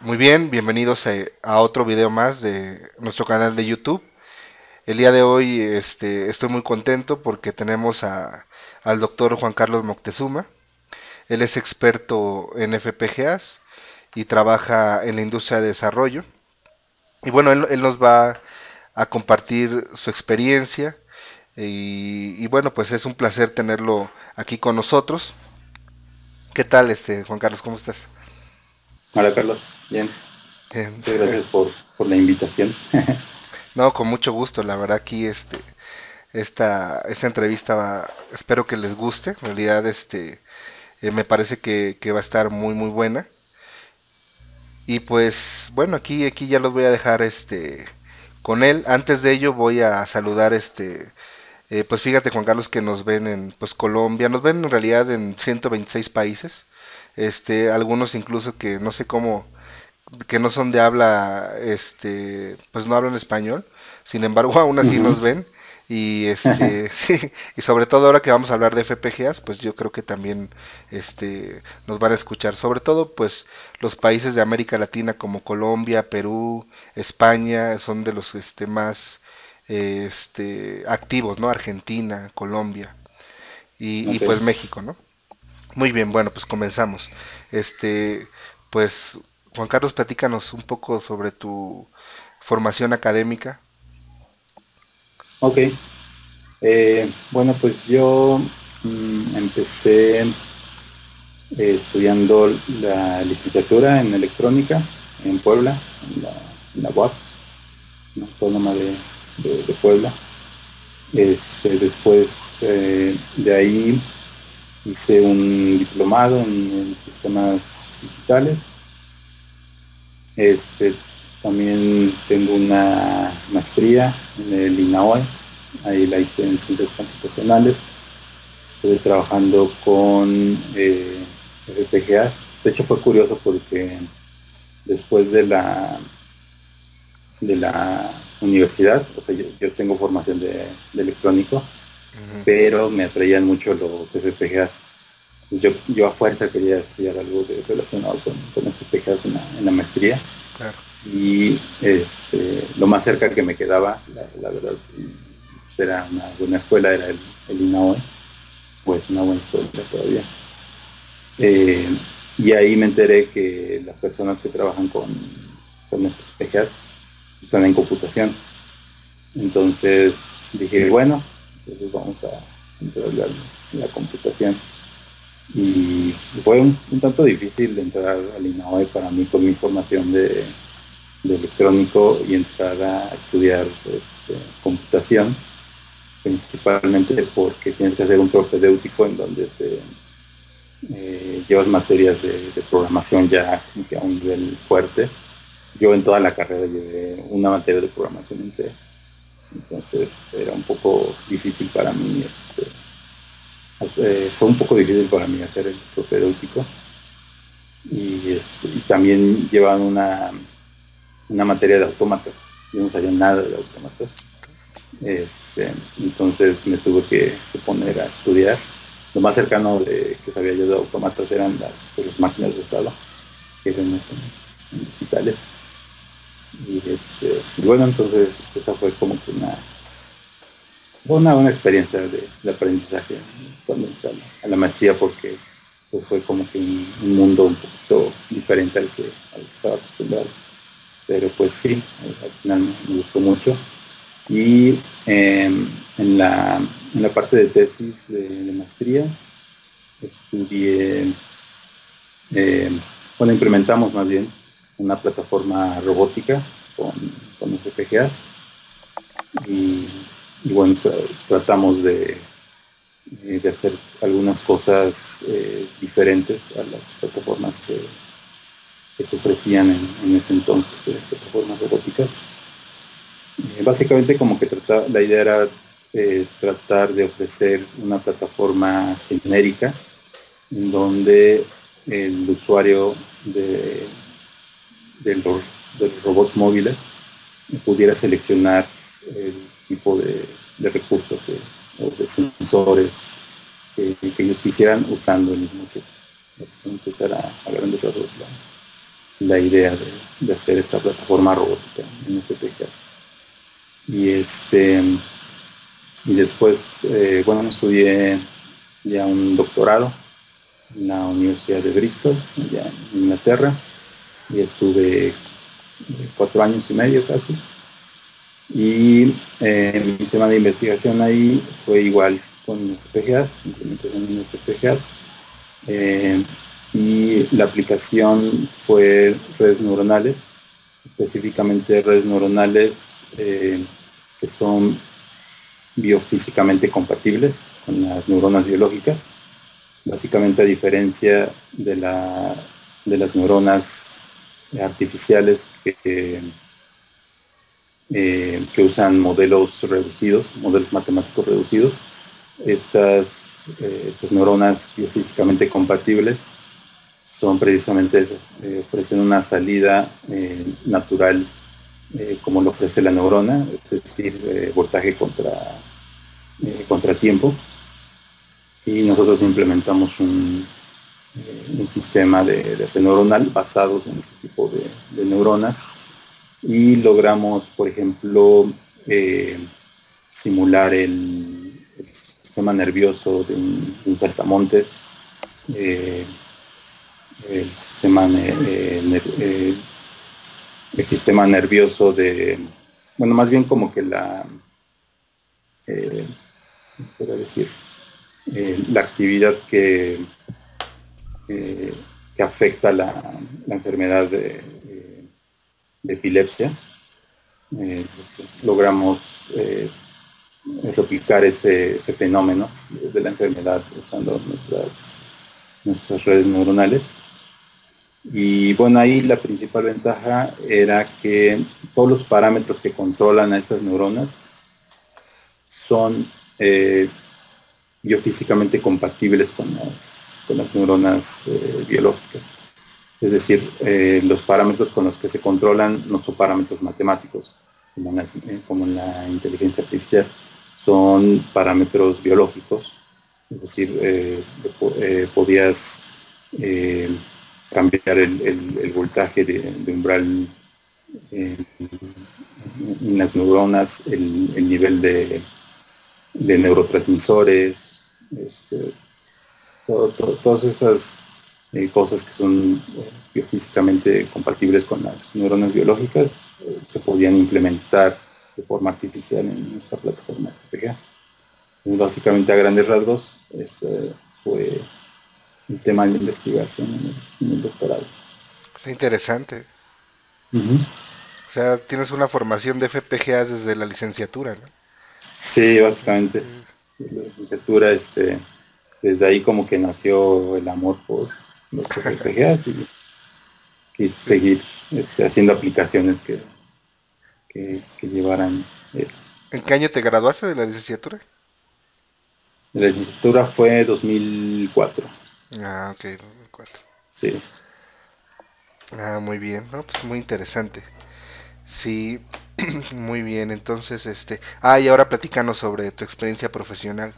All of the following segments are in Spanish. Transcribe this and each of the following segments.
Muy bien, bienvenidos a otro video más de nuestro canal de YouTube. El día de hoy estoy muy contento porque tenemos al doctor Juan Carlos Moctezuma. Él es experto en FPGAs y trabaja en la industria de desarrollo. Y bueno, él nos va a compartir su experiencia y bueno, pues es un placer tenerlo aquí con nosotros. ¿Qué tal, Juan Carlos? ¿Cómo estás? Hola, Carlos. Bien. Muchas gracias por la invitación. No, con mucho gusto. La verdad, aquí esta entrevista espero que les guste. En realidad, me parece que va a estar muy, muy buena. Y pues, bueno, aquí ya los voy a dejar con él. Antes de ello, voy a saludar pues fíjate, Juan Carlos, que nos ven en Colombia, nos ven en realidad en 126 países, algunos incluso que no sé cómo, que no son de habla, pues no hablan español, sin embargo aún así nos ven, y sí, y sobre todo ahora que vamos a hablar de FPGAs, pues yo creo que también nos van a escuchar, sobre todo pues los países de América Latina como Colombia, Perú, España, son de los más activos, ¿no? Argentina, Colombia y pues México, ¿no? Muy bien, bueno, pues comenzamos. Pues Juan Carlos, platícanos un poco sobre tu formación académica. Ok. Bueno, pues yo empecé estudiando la licenciatura en electrónica en Puebla, en la UAP, en la Autónoma de Puebla. Después de ahí hice un diplomado en sistemas digitales. También tengo una maestría en el INAOE, ahí la hice en ciencias computacionales. Estuve trabajando con FPGAs. De hecho fue curioso porque después de la universidad, o sea, yo tengo formación de electrónico, pero me atraían mucho los FPGAs. Yo a fuerza quería estudiar algo relacionado con FPGAs en la maestría. Claro. Y lo más cerca que me quedaba, la verdad, era una buena escuela, era el INAOE, pues una buena escuela todavía. Y ahí me enteré que las personas que trabajan con FPGAs están en computación. Entonces dije, bueno, entonces vamos a entrar en la computación. Y fue un tanto difícil entrar al INAOE para mí con mi formación de electrónico y entrar a estudiar computación, principalmente porque tienes que hacer un propedéutico en donde te llevas materias de programación ya a un nivel fuerte. Yo en toda la carrera llevé una materia de programación en C, entonces era un poco difícil para mí, fue un poco difícil para mí hacer el propedéutico. Y también llevaban una materia de autómatas, yo no sabía nada de autómatas, entonces me tuve que poner a estudiar. Lo más cercano que sabía yo de autómatas eran las máquinas de estado, que vemos en digitales. Y bueno, entonces esa fue como que una experiencia de aprendizaje cuando entré a la maestría, porque pues, fue como que un mundo un poquito diferente al que estaba acostumbrado. Pero pues sí, al final me gustó mucho. Y en la parte de tesis de maestría estudié, bueno, implementamos más bien una plataforma robótica con FPGAs y bueno, tratamos de hacer algunas cosas diferentes a las plataformas que se ofrecían en ese entonces, las plataformas robóticas. Básicamente como que la idea era tratar de ofrecer una plataforma genérica en donde el usuario de los robots móviles pudiera seleccionar el tipo de recursos o de sensores que ellos quisieran usando el mismo chip. Empezar a grandes rasgos la idea de hacer esta plataforma robótica en FPGAs. Y después, bueno, estudié ya un doctorado en la Universidad de Bristol, allá en Inglaterra, y estuve 4 años y medio casi. Y mi tema de investigación ahí fue igual con FPGAs, implementación de FPGAs, y la aplicación fue redes neuronales, específicamente redes neuronales que son biofísicamente compatibles con las neuronas biológicas, básicamente a diferencia de, las neuronas artificiales que usan modelos reducidos, modelos matemáticos reducidos. Estas neuronas biofísicamente compatibles son precisamente eso, ofrecen una salida natural como lo ofrece la neurona, es decir, voltaje contra tiempo. Y nosotros implementamos un sistema de red neuronal basados en ese tipo de neuronas, y logramos, por ejemplo, simular el sistema nervioso de un saltamontes, el sistema nervioso de, bueno, más bien como que la actividad que afecta la enfermedad de epilepsia. Logramos replicar ese fenómeno de la enfermedad usando nuestras redes neuronales. Y bueno, ahí la principal ventaja era que todos los parámetros que controlan a estas neuronas son biofísicamente compatibles con las neuronas biológicas. Es decir, los parámetros con los que se controlan no son parámetros matemáticos, como en la inteligencia artificial, son parámetros biológicos. Es decir, podías cambiar el voltaje de umbral en las neuronas, el nivel de neurotransmisores, todas esas cosas que son biofísicamente compatibles con las neuronas biológicas, se podían implementar de forma artificial en nuestra plataforma FPGA. Básicamente, a grandes rasgos, ese fue el tema de investigación en el doctorado. Está interesante. O sea, tienes una formación de FPGAs desde la licenciatura, ¿no? Sí, básicamente. Desde la licenciatura, desde ahí como que nació el amor por los FPGAs y quise seguir haciendo aplicaciones que llevaran eso. ¿En qué año te graduaste de la licenciatura? La licenciatura fue 2004. Ah, ok, 2004. Sí. Ah, muy bien, ¿no? Pues muy interesante. Sí, muy bien, entonces, Ah, y ahora platícanos sobre tu experiencia profesional.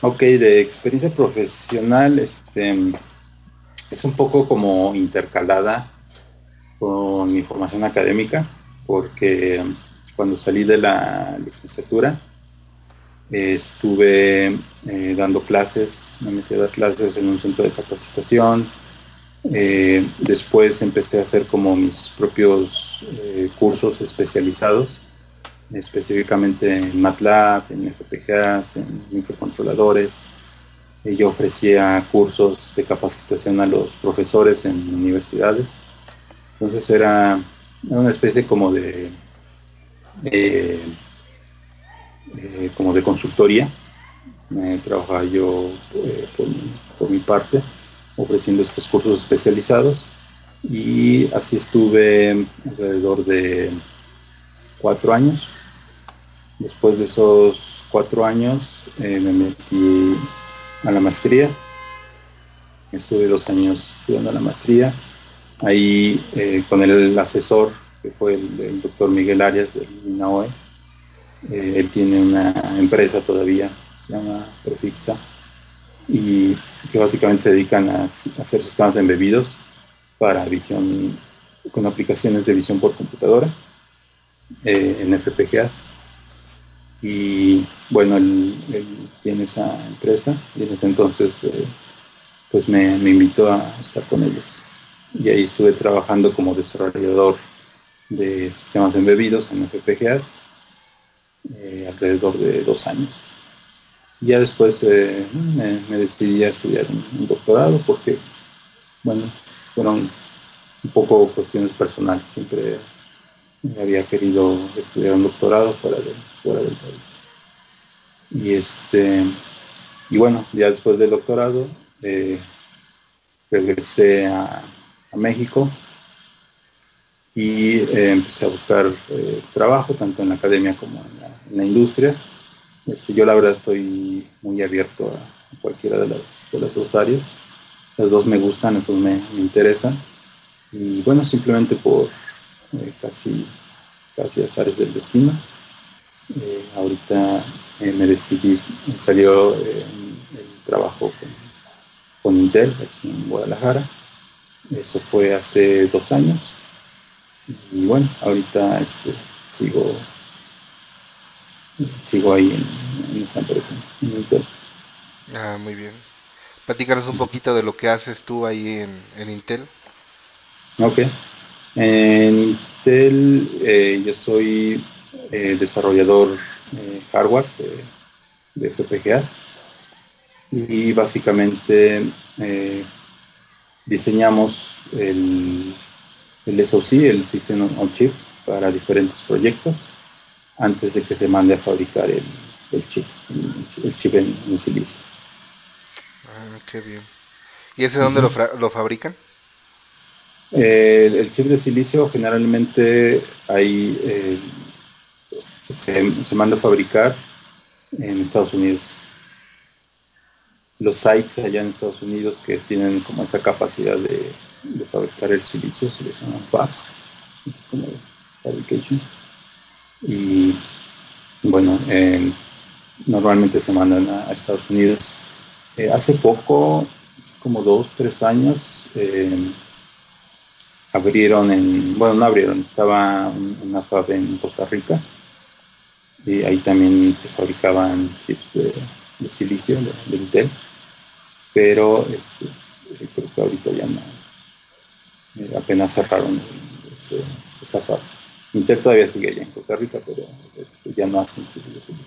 Ok, de experiencia profesional, es un poco como intercalada con mi formación académica, porque cuando salí de la licenciatura estuve dando clases, me metí a dar clases en un centro de capacitación. Después empecé a hacer como mis propios cursos especializados, específicamente en Matlab, en FPGAs, en microcontroladores. Yo ofrecía cursos de capacitación a los profesores en universidades. Entonces era una especie como de consultoría. Trabajaba yo por mi parte, ofreciendo estos cursos especializados, y así estuve alrededor de 4 años. Después de esos 4 años me metí a la maestría. Estuve 2 años estudiando la maestría, ahí con el asesor, que fue el doctor Miguel Arias del INAOE. Él tiene una empresa todavía, se llama Profixa, y que básicamente se dedican a hacer sistemas embebidos. para visión, con aplicaciones de visión por computadora en FPGAs. Y bueno, tiene esa empresa y en ese entonces pues me invitó a estar con ellos. Y ahí estuve trabajando como desarrollador de sistemas embebidos en FPGAs alrededor de 2 años. Ya después me decidí a estudiar un doctorado porque, bueno, fueron un poco cuestiones personales. Siempre había querido estudiar un doctorado fuera del país. Y, y bueno, ya después del doctorado regresé a México y empecé a buscar trabajo, tanto en la academia como en la industria. Yo la verdad estoy muy abierto a cualquiera de las 2 áreas. Las 2 me gustan, las 2 me interesan. Y bueno, simplemente por casi azares del destino, ahorita me decidí, salió el trabajo con Intel aquí en Guadalajara. Eso fue hace 2 años. Y bueno, ahorita sigo ahí en esa empresa, en Intel. Ah, muy bien. Platícanos un poquito de lo que haces tú ahí en Intel. Ok. En Intel yo soy desarrollador hardware de FPGAs y básicamente diseñamos el SoC, el System on Chip, para diferentes proyectos antes de que se mande a fabricar el chip en silicio. Ah, qué bien. ¿Y ese dónde lo fabrican? El chip de silicio generalmente ahí se manda a fabricar en Estados Unidos. Los sites allá en Estados Unidos que tienen como esa capacidad de fabricar el silicio, se les llaman fabs, como fabrication. Y bueno, normalmente se mandan a Estados Unidos. Hace poco, como 2 o 3 años, abrieron bueno, no abrieron, estaba una fab en Costa Rica y ahí también se fabricaban chips de silicio, de Intel, pero creo que ahorita ya no, apenas cerraron esa fab. Intel todavía sigue allá en Costa Rica, pero ya no hacen chips de silicio.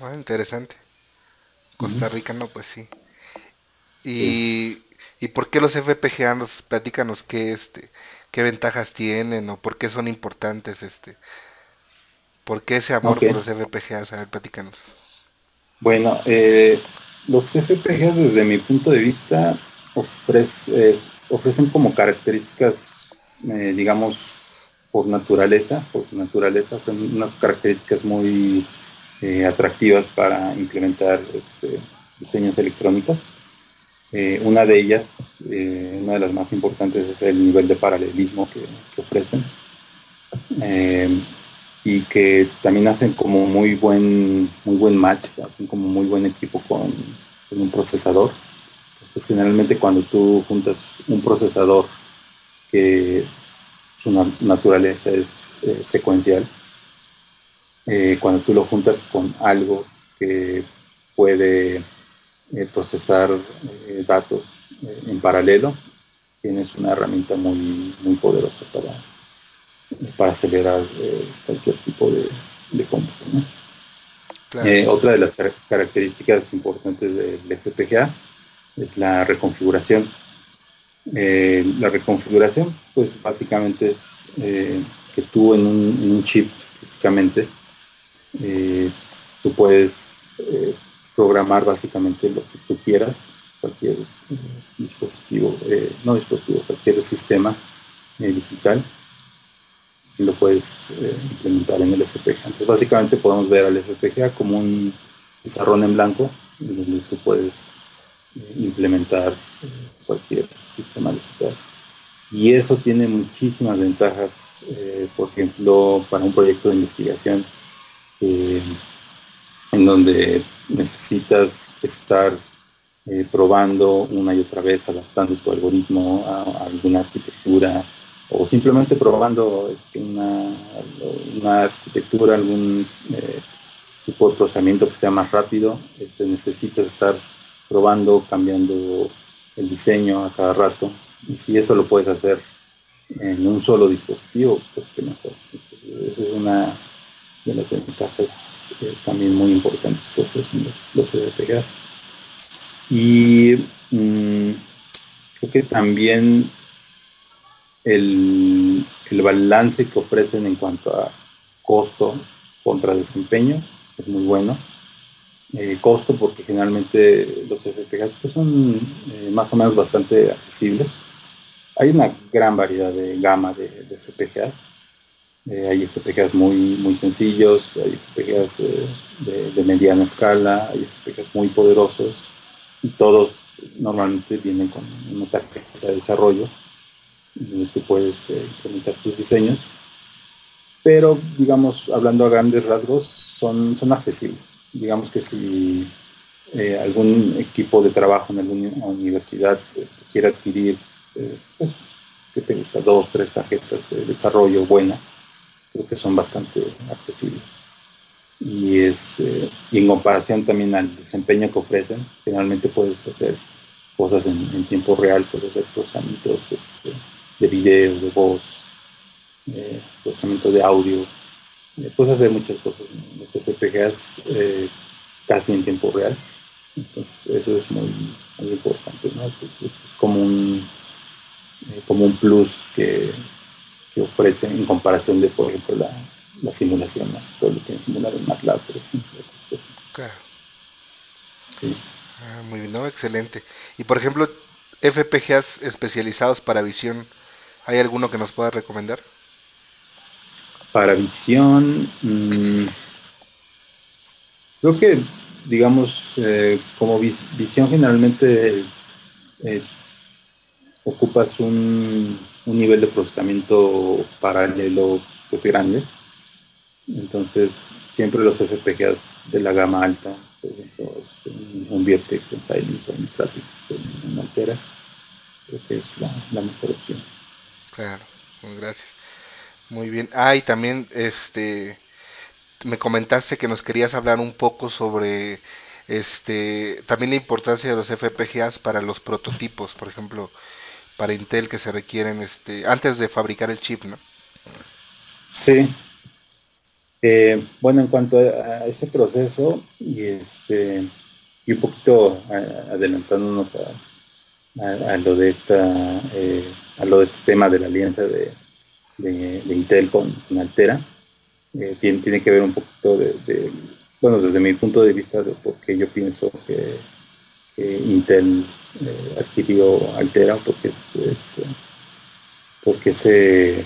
Ah, interesante. Costa Rica no, pues sí. ¿Y por qué los FPGA? Platícanos qué ventajas tienen o por qué son importantes. ¿Por qué ese amor por los FPGAs? A ver, platícanos. Bueno, los FPGAs desde mi punto de vista ofrecen como características, digamos, por naturaleza, ofrecen unas características muy atractivas para implementar diseños electrónicos. Una de ellas, una de las más importantes, es el nivel de paralelismo que ofrecen, y que también hacen como muy buen match, hacen como muy buen equipo con un procesador. Entonces, generalmente cuando tú juntas un procesador que su naturaleza es secuencial, cuando tú lo juntas con algo que puede procesar datos en paralelo, tienes una herramienta muy poderosa para acelerar cualquier tipo de cómputo, ¿no? Claro. Otra de las características importantes del FPGA es la reconfiguración. La reconfiguración, pues básicamente es que tú en un chip, físicamente, tú puedes programar básicamente lo que tú quieras, cualquier cualquier sistema digital, y lo puedes implementar en el FPGA. Entonces, básicamente podemos ver al FPGA como un pizarrón en blanco, en donde tú puedes implementar cualquier sistema digital. Y eso tiene muchísimas ventajas, por ejemplo, para un proyecto de investigación, en donde necesitas estar probando una y otra vez, adaptando tu algoritmo a alguna arquitectura, o simplemente probando una arquitectura, algún tipo de procesamiento que sea más rápido. Necesitas estar probando, cambiando el diseño a cada rato, y si eso lo puedes hacer en un solo dispositivo, pues que mejor. Esa es una de las ventajas también muy importantes que ofrecen los FPGAs. Y creo que también el balance que ofrecen en cuanto a costo contra desempeño es muy bueno. Costo porque generalmente los FPGAs pues son más o menos bastante accesibles. Hay una gran variedad de gama de FPGAs. Hay FPGAs muy sencillos, hay FPGAs de mediana escala, hay FPGAs muy poderosos, y todos normalmente vienen con una tarjeta de desarrollo en la que puedes implementar tus diseños. Pero, digamos, hablando a grandes rasgos, son accesibles. Digamos que si algún equipo de trabajo en alguna universidad quiere adquirir pues, que tenga 2 o 3 tarjetas de desarrollo buenas, creo que son bastante accesibles. Y, y en comparación también al desempeño que ofrecen, generalmente puedes hacer cosas en tiempo real, puedes hacer procesamientos de video, de voz, procesamientos de audio, puedes hacer muchas cosas en los FPGAs casi en tiempo real. Entonces eso es muy importante, ¿no? Es como un plus que ofrece en comparación de, por ejemplo, la simulación, ¿no? Todo lo que tiene simulado en Matlab, por ejemplo. Claro. Sí. Ah, muy bien, ¿no? Excelente. Y por ejemplo, FPGAs especializados para visión, ¿hay alguno que nos pueda recomendar? Para visión, creo que, digamos, como visión generalmente ocupas un nivel de procesamiento paralelo pues grande. Entonces siempre los FPGAs de la gama alta, por ejemplo, un Virtex, un Xilinx, un Stratix, un Altera, creo que es la mejor opción. Claro, gracias. Muy bien. Ah, y también me comentaste que nos querías hablar un poco sobre también la importancia de los FPGAs para los prototipos, por ejemplo, para Intel, que se requieren antes de fabricar el chip, ¿no? Sí. Bueno, en cuanto a ese proceso, y un poquito adelantándonos a lo de este tema de la alianza de Intel con Altera, tiene que ver un poquito bueno, desde mi punto de vista, de por qué yo pienso que Intel adquirió Altera, porque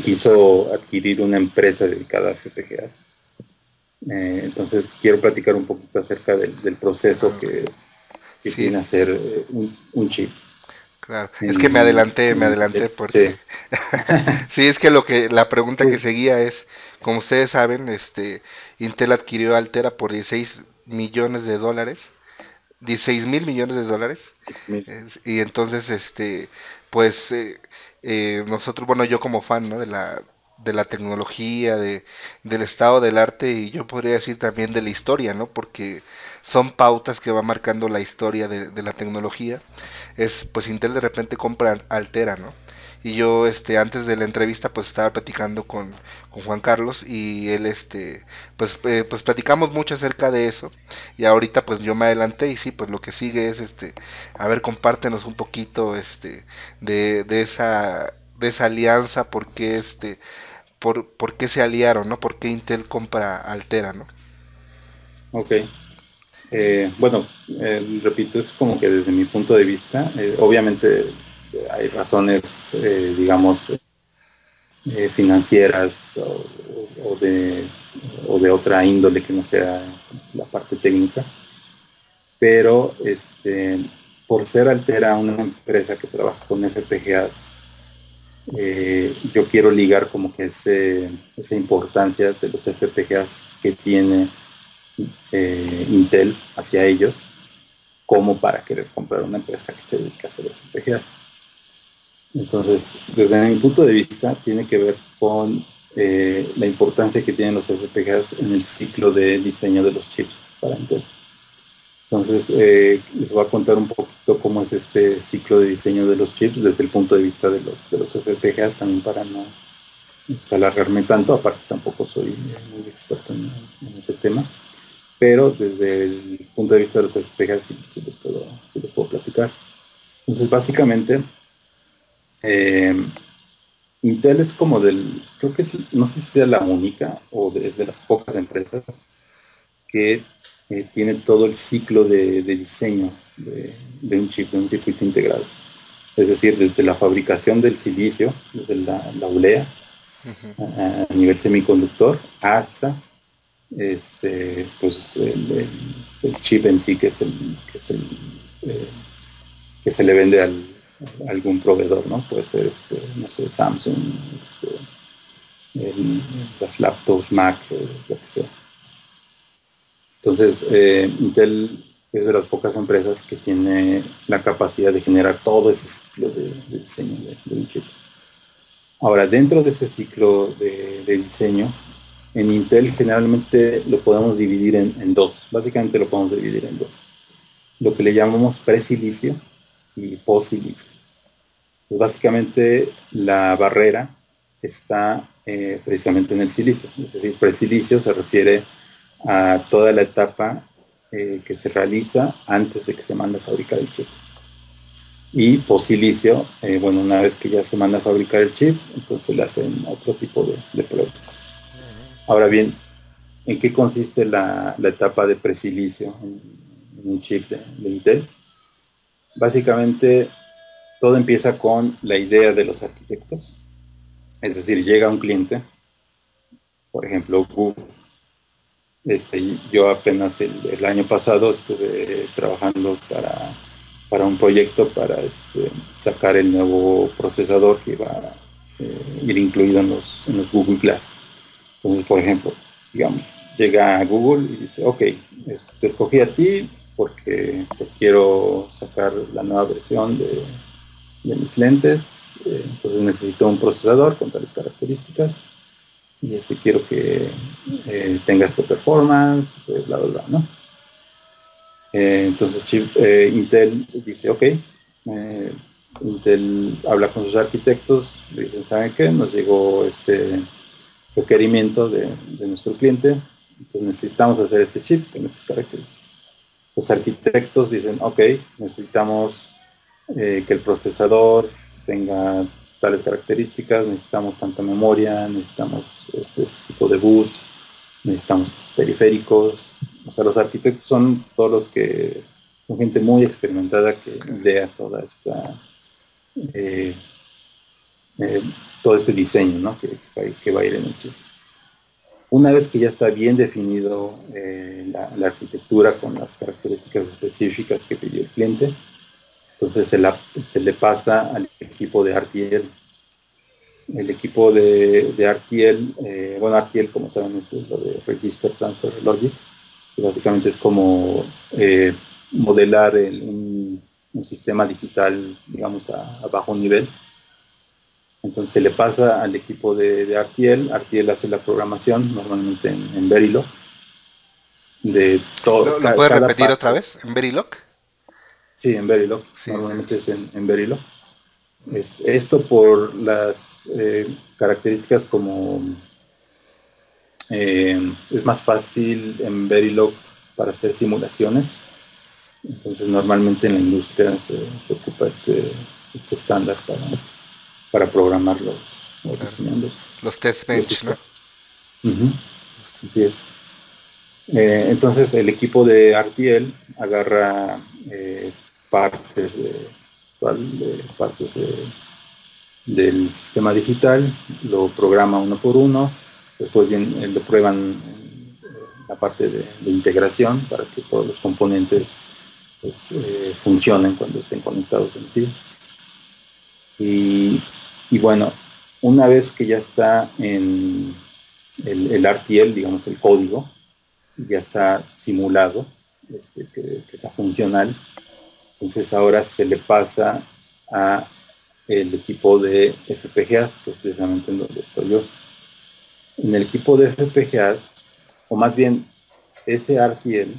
quiso adquirir una empresa dedicada a FPGAs. Entonces quiero platicar un poquito acerca del proceso que viene a hacer un chip. Claro, es que me adelanté porque sí. Sí, es que la pregunta que seguía es, como ustedes saben, Intel adquirió Altera por $16 millones, $16 mil millones, y entonces pues nosotros, bueno, yo como fan, ¿no? de la tecnología, del estado del arte, y yo podría decir también de la historia, ¿no? Porque son pautas que va marcando la historia de la tecnología. Pues Intel de repente compra Altera, ¿no? Y yo antes de la entrevista pues estaba platicando con Juan Carlos, y él pues platicamos mucho acerca de eso, y ahorita pues yo me adelanté, y sí, pues lo que sigue es a ver, compártenos un poquito de esa alianza, porque por qué se aliaron, ¿no? ¿Por qué Intel compra Altera, no? Ok. Bueno, repito, es como que desde mi punto de vista, obviamente hay razones, digamos, financieras o de otra índole que no sea la parte técnica, pero por ser Altera una empresa que trabaja con FPGAs, yo quiero ligar como que esa importancia de los FPGAs que tiene Intel hacia ellos como para querer comprar una empresa que se dedica a hacer FPGAs. Entonces, desde mi punto de vista, tiene que ver con la importancia que tienen los FPGAs en el ciclo de diseño de los chips para Intel. Entonces, les voy a contar un poquito cómo es este ciclo de diseño de los chips desde el punto de vista de los FPGAs, también para no alargarme tanto, aparte tampoco soy muy experto en este tema, pero desde el punto de vista de los FPGAs sí les puedo platicar. Entonces, básicamente, Intel es como creo que es, no sé si sea la única o es de las pocas empresas que tiene todo el ciclo de diseño de un chip, de un circuito integrado. Es decir, desde la fabricación del silicio, desde la olea, a nivel semiconductor, hasta pues el chip en sí, que se le vende a algún proveedor, ¿no? Puede ser, no sé, Samsung, las laptops, Mac, lo que sea. Entonces, Intel es de las pocas empresas que tiene la capacidad de generar todo ese ciclo de diseño de un chip. Ahora, dentro de ese ciclo de diseño, en Intel generalmente lo podemos dividir en dos. Básicamente lo podemos dividir en dos. Lo que le llamamos presilicio y posilicio. Pues básicamente la barrera está precisamente en el silicio. Es decir, presilicio se refiere a toda la etapa que se realiza antes de que se mande a fabricar el chip. Y posilicio, bueno, una vez que ya se manda a fabricar el chip, entonces le hacen otro tipo de pruebas. Ahora bien, ¿en qué consiste la etapa de presilicio en un chip de Intel? Básicamente, todo empieza con la idea de los arquitectos. Es decir, llega un cliente, por ejemplo, Google. Yo apenas el año pasado estuve trabajando para un proyecto para sacar el nuevo procesador que iba a ir incluido en los Google Glass. Entonces, por ejemplo, digamos, llega a Google y dice, ok, te escogí a ti porque pues, quiero sacar la nueva versión de mis lentes, entonces necesito un procesador con tales características. Y quiero que tenga este performance, bla, bla, bla, ¿no? Entonces Intel dice, ok, Intel habla con sus arquitectos, le dicen, ¿saben qué? Nos llegó este requerimiento de nuestro cliente, entonces necesitamos hacer este chip con estas características. Los arquitectos dicen, ok, necesitamos que el procesador tenga tales características, necesitamos tanta memoria, necesitamos este tipo de bus, necesitamos periféricos. O sea, los arquitectos son todos los que son gente muy experimentada que idea toda esta todo este diseño, ¿no? que va a ir en el chip. Una vez que ya está bien definido la arquitectura con las características específicas que pidió el cliente, entonces se le pasa al equipo de RTL. El equipo de RTL, bueno, RTL, como saben, es lo de Register Transfer Logic, que básicamente es como modelar un sistema digital, digamos, a bajo nivel. Entonces se le pasa al equipo de RTL. RTL hace la programación, normalmente en Verilog. ¿Lo puedes repetir otra vez? ¿En Verilog? Sí, en Verilog, sí, normalmente sí. Es en Verilog. Esto por las características como es más fácil en Verilog para hacer simulaciones. Entonces normalmente en la industria se ocupa este estándar para programar los test bench, ¿no? Uh-huh. Así es. Entonces el equipo de RTL agarra partes del sistema digital, lo programa uno por uno, después lo prueban la parte de integración para que todos los componentes pues, funcionen cuando estén conectados en sí. Y bueno, una vez que ya está en el RTL, digamos el código, ya está simulado, que está funcional. Entonces ahora se le pasa a el equipo de FPGAs, que es precisamente en donde estoy yo. En el equipo de FPGAs, o más bien ese RTL,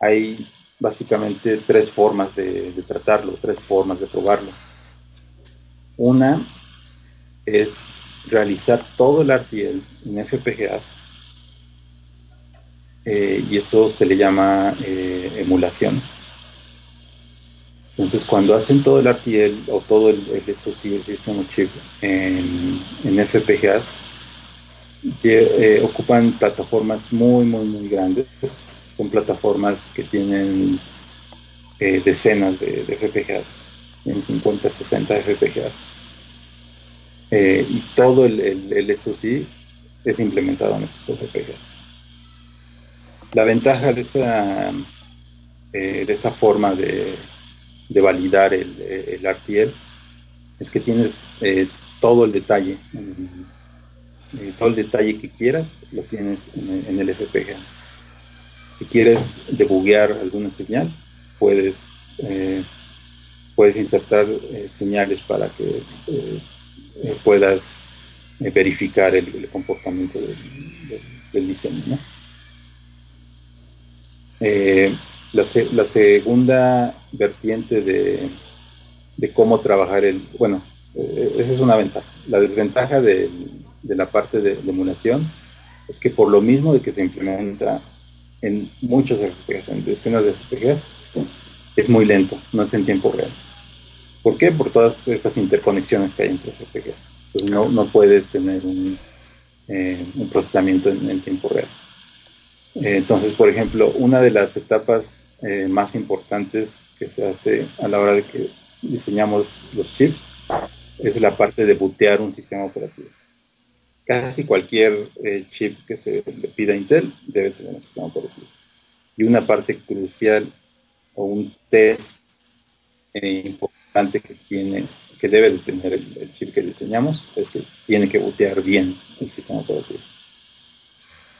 hay básicamente tres formas de tratarlo, tres formas de probarlo. Una es realizar todo el RTL en FPGAs, y eso se le llama emulación. Entonces, cuando hacen todo el RTL o todo el SoC, System Chip, en FPGAs, que ocupan plataformas muy grandes. Son plataformas que tienen decenas de FPGAs, tienen 50, 60 FPGAs. Y todo el SoC es implementado en esos FPGAs. La ventaja de esa forma de validar el RTL es que tienes todo el detalle, todo el detalle que quieras lo tienes en el FPGA. Si quieres debuguear alguna señal, puedes insertar señales para que puedas verificar el comportamiento del diseño, ¿no? La segunda vertiente de cómo trabajar bueno, esa es una ventaja. La desventaja de la parte de emulación es que, por lo mismo de que se implementa en muchos FPGAs, en decenas de FPGAs, es muy lento, no es en tiempo real. ¿Por qué? Por todas estas interconexiones que hay entre FPGAs. Entonces no puedes tener un procesamiento en tiempo real. Entonces, por ejemplo, una de las etapas más importantes que se hace a la hora de que diseñamos los chips es la parte de bootear un sistema operativo. Casi cualquier chip que se le pida a Intel debe tener un sistema operativo. Y una parte crucial o un test importante que debe de tener el chip que diseñamos es que tiene que bootear bien el sistema operativo.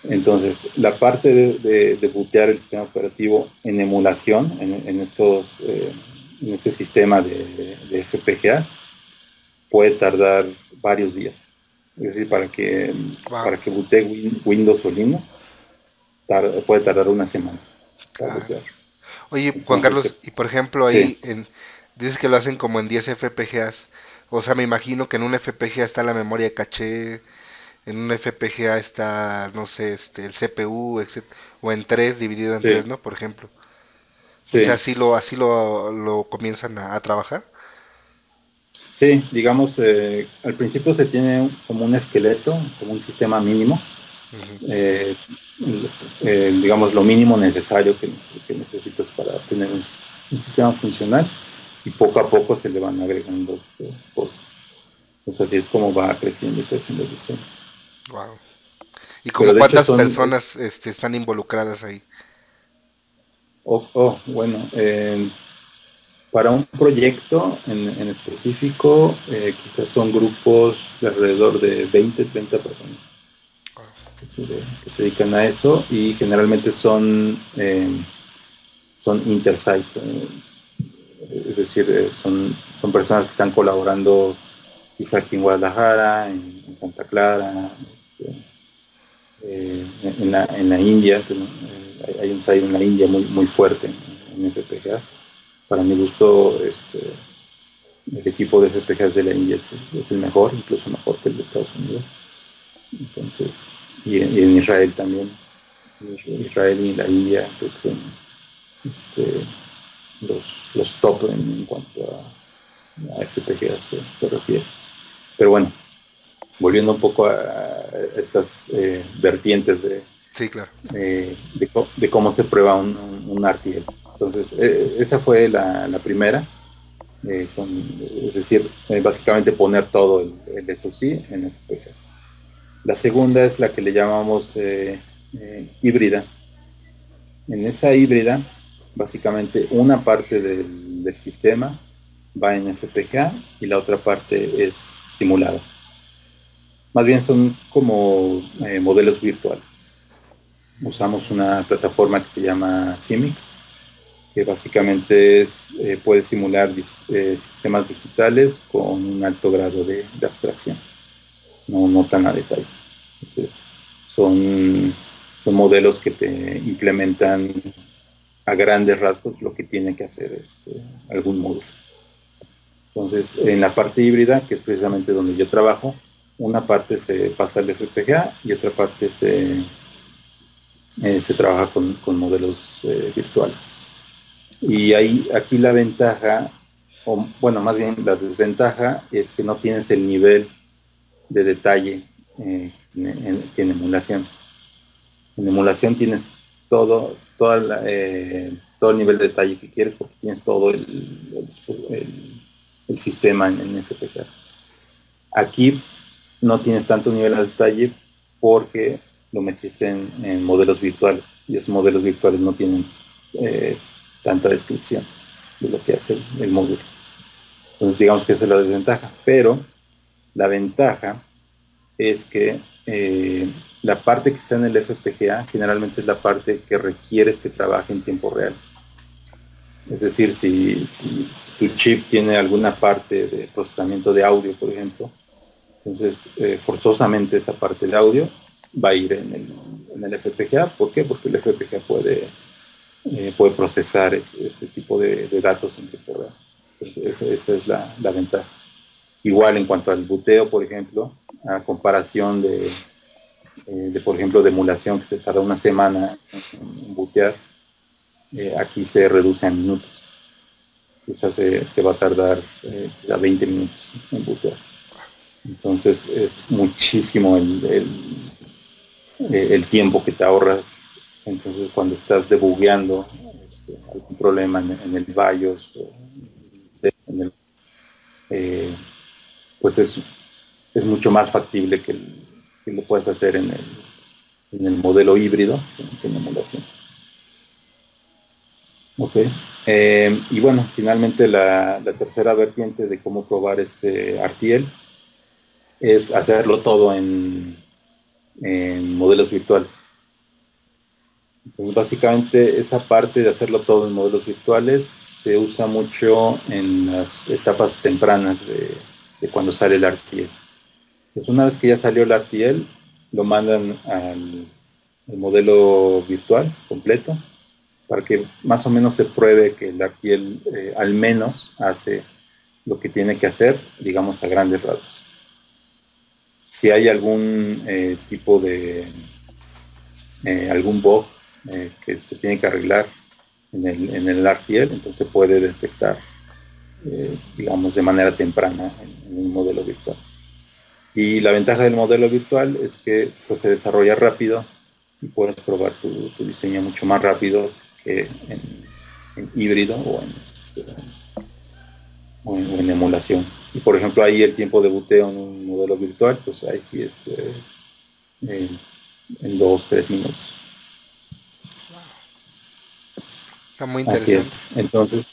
Entonces, la parte de bootear el sistema operativo en emulación, en este sistema de FPGAs, puede tardar varios días. Es decir, para que bootee Windows o Linux, puede tardar una semana. Oye, Juan Carlos, y por ejemplo, ahí dices que lo hacen como en 10 FPGAs. O sea, me imagino que en un FPGA está la memoria de caché, en un FPGA está, no sé, el CPU, etc., o en 3, dividido en 3, ¿no? Por ejemplo. Sí. O sea, así lo comienzan a trabajar. Sí, digamos, al principio se tiene como un esqueleto, como un sistema mínimo, digamos, lo mínimo necesario que necesitas para tener un sistema funcional, y poco a poco se le van agregando cosas. Pues así es como va creciendo y creciendo. Wow. ¿Y como cuántas personas están involucradas ahí? Bueno, para un proyecto en específico, quizás son grupos de alrededor de 20, 30 personas que se dedican a eso, y generalmente son intersites, es decir, son personas que están colaborando quizá aquí en Guadalajara, en Santa Clara, en la India. Hay un site en la India muy fuerte en FPGAs. Para mi gusto, el equipo de FPGAs de la India es el mejor, incluso mejor que el de Estados Unidos. Entonces, y en Israel también. Israel y la India creo que son los top en cuanto a FPGAs se refiere. Pero bueno, volviendo un poco a estas vertientes de cómo se prueba un RTL. Entonces, esa fue la primera, es decir, básicamente poner todo el SoC en FPGA. La segunda es la que le llamamos híbrida. En esa híbrida, básicamente una parte del sistema va en FPGA y la otra parte es simulada. Más bien son como modelos virtuales. usamos una plataforma que se llama Simix, que básicamente es, puede simular sistemas digitales con un alto grado de abstracción, no tan a detalle. Entonces, son modelos que te implementan a grandes rasgos lo que tiene que hacer algún módulo. Entonces, en la parte híbrida, que es precisamente donde yo trabajo, una parte se pasa al FPGA y otra parte se trabaja con modelos virtuales. Y aquí la ventaja, o bueno, más bien la desventaja, es que no tienes el nivel de detalle que en emulación. En emulación tienes todo el nivel de detalle que quieres, porque tienes todo el sistema en FPGAs. Aquí no tienes tanto nivel de detalle porque lo metiste en modelos virtuales, y esos modelos virtuales no tienen tanta descripción de lo que hace el módulo. Entonces, digamos que esa es la desventaja, pero la ventaja es que la parte que está en el FPGA generalmente es la parte que requieres que trabaje en tiempo real. Es decir, si tu chip tiene alguna parte de procesamiento de audio, por ejemplo, entonces forzosamente esa parte de audio va a ir en el FPGA. ¿Por qué? Porque el FPGA puede procesar ese tipo de datos en tiempo real. Entonces, esa es la ventaja. Igual en cuanto al buteo, por ejemplo, a comparación de por ejemplo, de emulación, que se tarda una semana en butear, aquí se reduce a minutos. Quizás se va a tardar ya 20 minutos en butear. Entonces, es muchísimo el tiempo que te ahorras. Entonces, cuando estás debugueando algún problema en el BIOS, pues es mucho más factible que lo puedas hacer en el modelo híbrido que en emulación. Okay. Y bueno, finalmente la tercera vertiente de cómo probar este RTL es hacerlo todo en modelos virtuales. Pues básicamente esa parte de hacerlo todo en modelos virtuales se usa mucho en las etapas tempranas de cuando sale el RTL. Pues una vez que ya salió el RTL, lo mandan al modelo virtual completo para que más o menos se pruebe que el RTL al menos hace lo que tiene que hacer, digamos, a grandes rasgos. Si hay algún tipo de algún bug que se tiene que arreglar en el RTL, entonces se puede detectar, digamos, de manera temprana en un modelo virtual. Y la ventaja del modelo virtual es que pues, se desarrolla rápido y puedes probar tu diseño mucho más rápido que en híbrido o en emulación. Y por ejemplo, ahí el tiempo de buteo en un modelo virtual, pues ahí sí es en 2-3 minutos. Muy interesante. Así es. Entonces,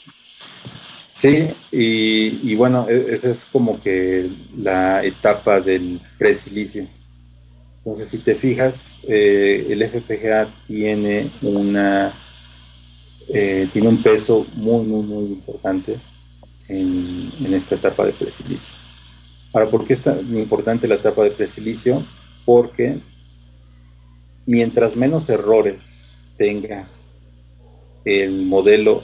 sí, y bueno, esa es como que la etapa del presilicio. Entonces, si te fijas, el FPGA tiene un peso muy importante en esta etapa de presilicio. Ahora, ¿por qué es tan importante la etapa de presilicio? Porque mientras menos errores tenga el modelo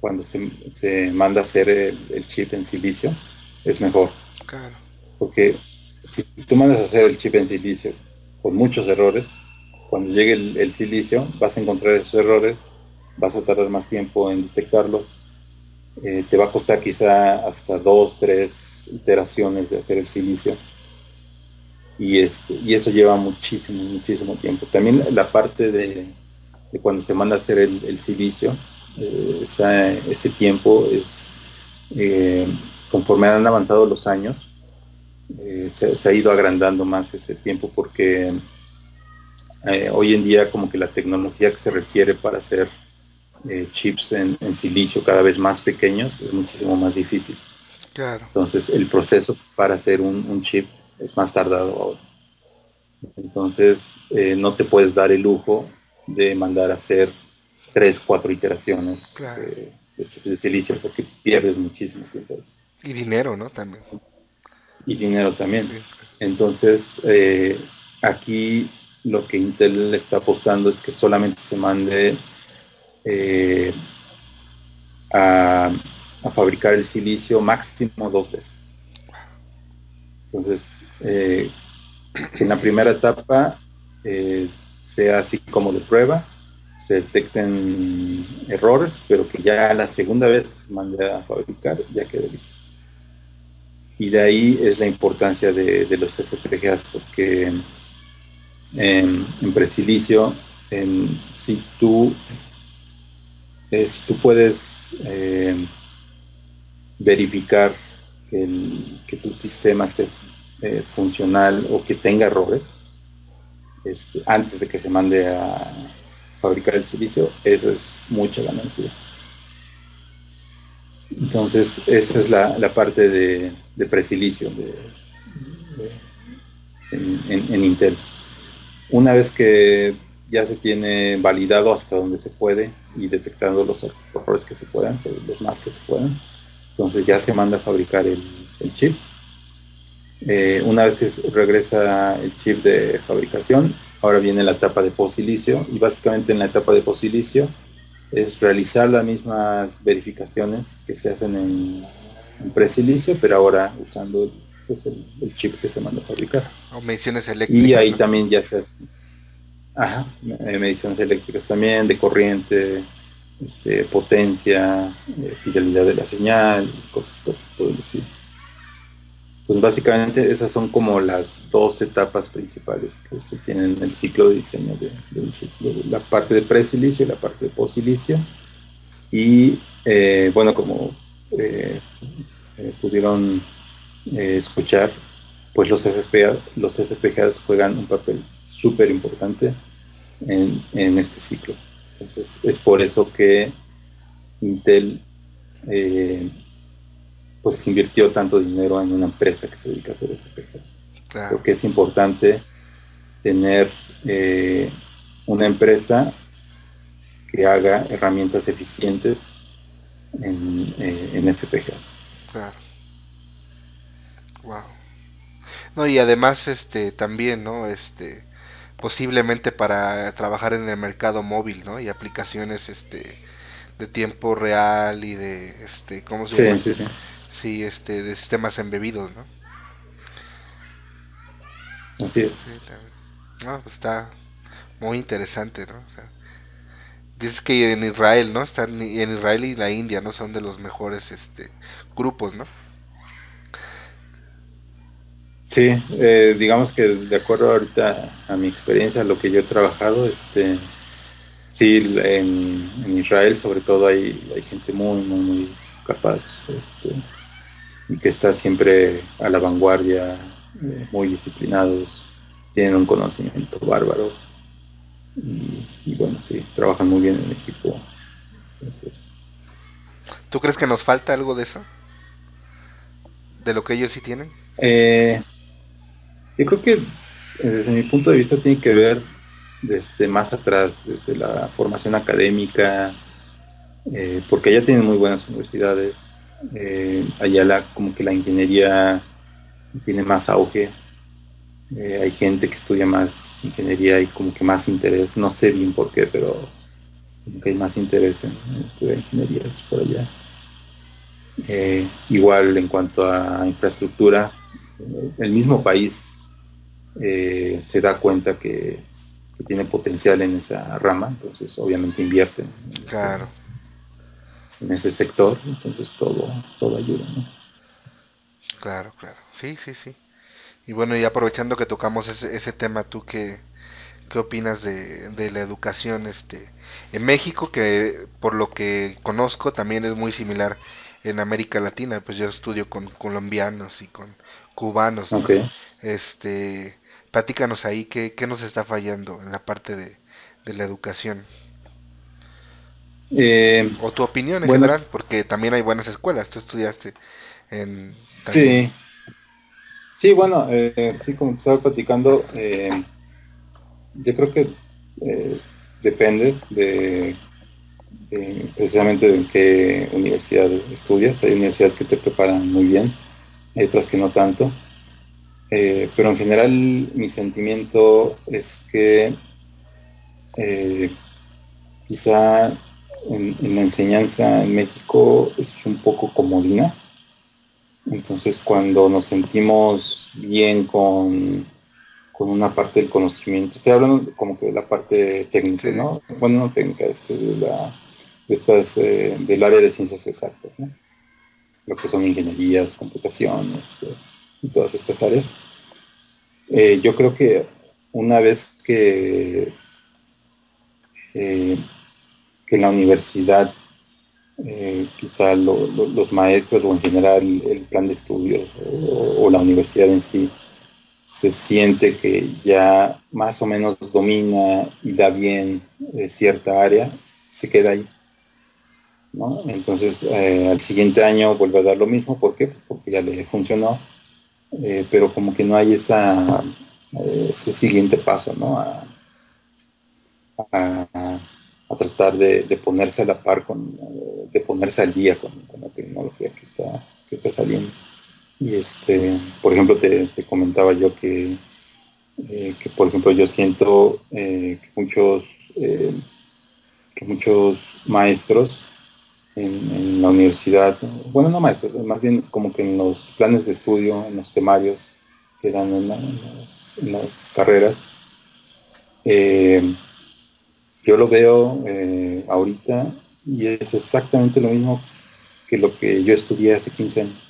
cuando se manda a hacer el chip en silicio, es mejor. Claro. Porque si tú mandas a hacer el chip en silicio con muchos errores, cuando llegue el silicio vas a encontrar esos errores, vas a tardar más tiempo en detectarlos, te va a costar quizá hasta 2-3 iteraciones de hacer el silicio, y eso lleva muchísimo tiempo. También la parte de cuando se manda a hacer el silicio, ese tiempo es, conforme han avanzado los años, se ha ido agrandando más ese tiempo, porque hoy en día como que la tecnología que se requiere para hacer chips en silicio cada vez más pequeños es muchísimo más difícil. Claro. Entonces el proceso para hacer un chip es más tardado ahora. Entonces, no te puedes dar el lujo de mandar a hacer 3 o 4 iteraciones claro. de silicio, porque pierdes muchísimo tiempo. Y dinero, ¿no? También. Y dinero también. Sí. Entonces, aquí lo que Intel está apostando es que solamente se mande a fabricar el silicio máximo 2 veces. Entonces, que en la primera etapa sea así como de prueba, se detecten errores, pero que ya la segunda vez que se mande a fabricar ya quede listo. Y de ahí es la importancia de los FPGAs, porque en presilicio, si tú puedes verificar que tu sistema esté funcional o que tenga errores antes de que se mande a fabricar el silicio, eso es mucha ganancia. Entonces, esa es la parte de presilicio en Intel. Una vez que ya se tiene validado hasta donde se puede y detectando los errores que se puedan, los más que se puedan, entonces ya se manda a fabricar el chip. Una vez que regresa el chip de fabricación, ahora viene la etapa de posilicio, y básicamente en la etapa de posilicio es realizar las mismas verificaciones que se hacen en presilicio, pero ahora usando pues, el chip que se mandó a fabricar. O mediciones eléctricas. Y ahí, ¿no? También ya se hace, ajá, mediciones eléctricas también, de corriente, potencia, fidelidad de la señal, cosas por todo el estilo. Entonces básicamente esas son como las 2 etapas principales que se tienen en el ciclo de diseño de la parte de presilicio y la parte de posilicio. Y bueno, como pudieron escuchar, pues los FPGAs juegan un papel súper importante en este ciclo. Entonces es por eso que Intel pues invirtió tanto dinero en una empresa que se dedica a hacer FPGA. Claro. Creo que es importante tener una empresa que haga herramientas eficientes en FPGAs. Claro. Wow. No, y además también, ¿no? Posiblemente para trabajar en el mercado móvil, ¿no? Y aplicaciones de tiempo real y de ¿cómo se llama? Sí, sí, sí. Sí, de sistemas embebidos, ¿no? Así es. Sí, no, pues está muy interesante, ¿no? O sea, dices que en Israel, ¿no? Están en Israel y la India, ¿no? Son de los mejores grupos, ¿no? Sí, digamos que de acuerdo ahorita a mi experiencia, lo que yo he trabajado, sí, en Israel sobre todo hay gente muy, muy, muy capaz, y que está siempre a la vanguardia, muy disciplinados, tienen un conocimiento bárbaro, y bueno, sí, trabajan muy bien en equipo. Entonces, ¿tú crees que nos falta algo de eso? ¿De lo que ellos sí tienen? Yo creo que desde mi punto de vista tiene que ver desde más atrás, desde la formación académica, porque allá tienen muy buenas universidades, allá como que la ingeniería tiene más auge, hay gente que estudia más ingeniería y como que más interés, no sé bien por qué, pero como que hay más interés en estudiar ingenierías por allá. Igual en cuanto a infraestructura, el mismo país se da cuenta que tiene potencial en esa rama, entonces obviamente invierten en claro. En ese sector, entonces todo ayuda, ¿no? Claro, claro, sí, sí, sí. Y bueno, y aprovechando que tocamos ese tema, ¿tú qué opinas de la educación en México? Que por lo que conozco también es muy similar en América Latina, pues yo estudio con colombianos y con cubanos, ¿no? Okay. Platícanos ahí qué nos está fallando en la parte de la educación. O tu opinión en general, porque también hay buenas escuelas, tú estudiaste en... Sí, Sí, bueno, sí, como te estaba platicando, yo creo que depende de precisamente de qué universidad estudias. Hay universidades que te preparan muy bien, hay otras que no tanto. Pero en general mi sentimiento es que quizá en la enseñanza en México es un poco comodina. Entonces, cuando nos sentimos bien con una parte del conocimiento, estoy hablando como que de la parte técnica, ¿no? Bueno, no técnica, del área de ciencias exactas, ¿no? Lo que son ingenierías, computaciones, y todas estas áreas. Yo creo que una vez que en la universidad quizá los maestros o en general el plan de estudios o la universidad en sí se siente que ya más o menos domina y da bien cierta área, se queda ahí, ¿no? Entonces al siguiente año vuelve a dar lo mismo. ¿Por qué? Porque ya le funcionó, pero como que no hay ese siguiente paso, ¿no? A tratar de ponerse a la par, de ponerse al día con la tecnología que está saliendo. Y por ejemplo, te comentaba yo que por ejemplo yo siento que muchos maestros en la universidad, bueno, no maestros, más bien como que en los planes de estudio, en los temarios que dan en las carreras, yo lo veo ahorita y es exactamente lo mismo que lo que yo estudié hace 15 años.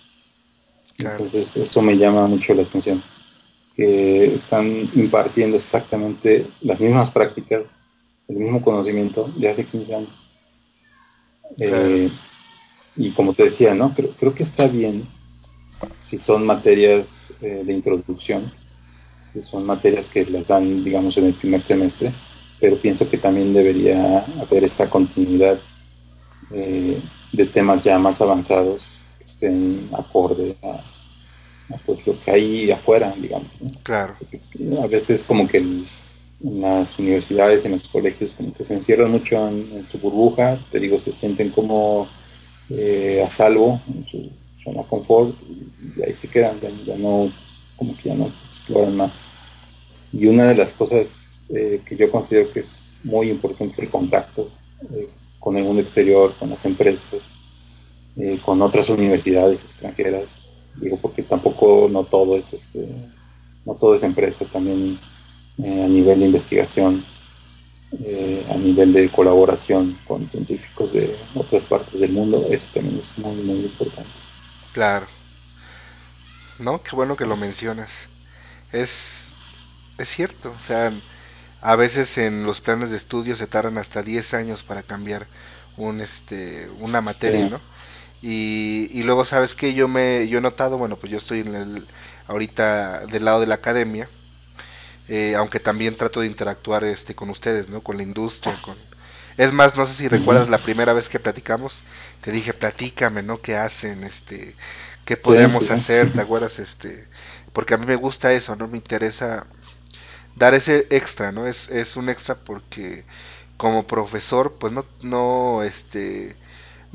Claro. Entonces eso me llama mucho la atención, que están impartiendo exactamente las mismas prácticas, el mismo conocimiento de hace 15 años. Claro. Y como te decía, ¿no? Creo que está bien si son materias de introducción, que son materias que las dan, digamos, en el primer semestre, pero pienso que también debería haber esa continuidad de temas ya más avanzados que estén acorde a pues, lo que hay afuera, digamos, ¿no? Claro. Porque a veces como que en las universidades, en los colegios, como que se encierran mucho en su burbuja, te digo, se sienten como a salvo en su zona confort, y ahí se quedan, ya no exploran más. Y una de las cosas que yo considero que es muy importante es el contacto con el mundo exterior, con las empresas, con otras universidades extranjeras, digo, porque tampoco no todo es empresa, también a nivel de investigación, a nivel de colaboración con científicos de otras partes del mundo, eso también es muy, muy importante. Claro. No, qué bueno que lo mencionas. Es cierto, o sea, a veces en los planes de estudio se tardan hasta 10 años para cambiar una materia, ¿no? Y luego, ¿sabes qué? Yo he notado, bueno, pues yo estoy ahorita del lado de la academia, aunque también trato de interactuar con ustedes, ¿no? Con la industria, Es más, no sé si recuerdas la primera vez que platicamos, te dije, platícame, ¿no? ¿Qué hacen? ¿Qué podemos hacer? ¿Te acuerdas? Porque a mí me gusta eso, ¿no? Me interesa dar ese extra, ¿no? Es un extra porque como profesor, pues no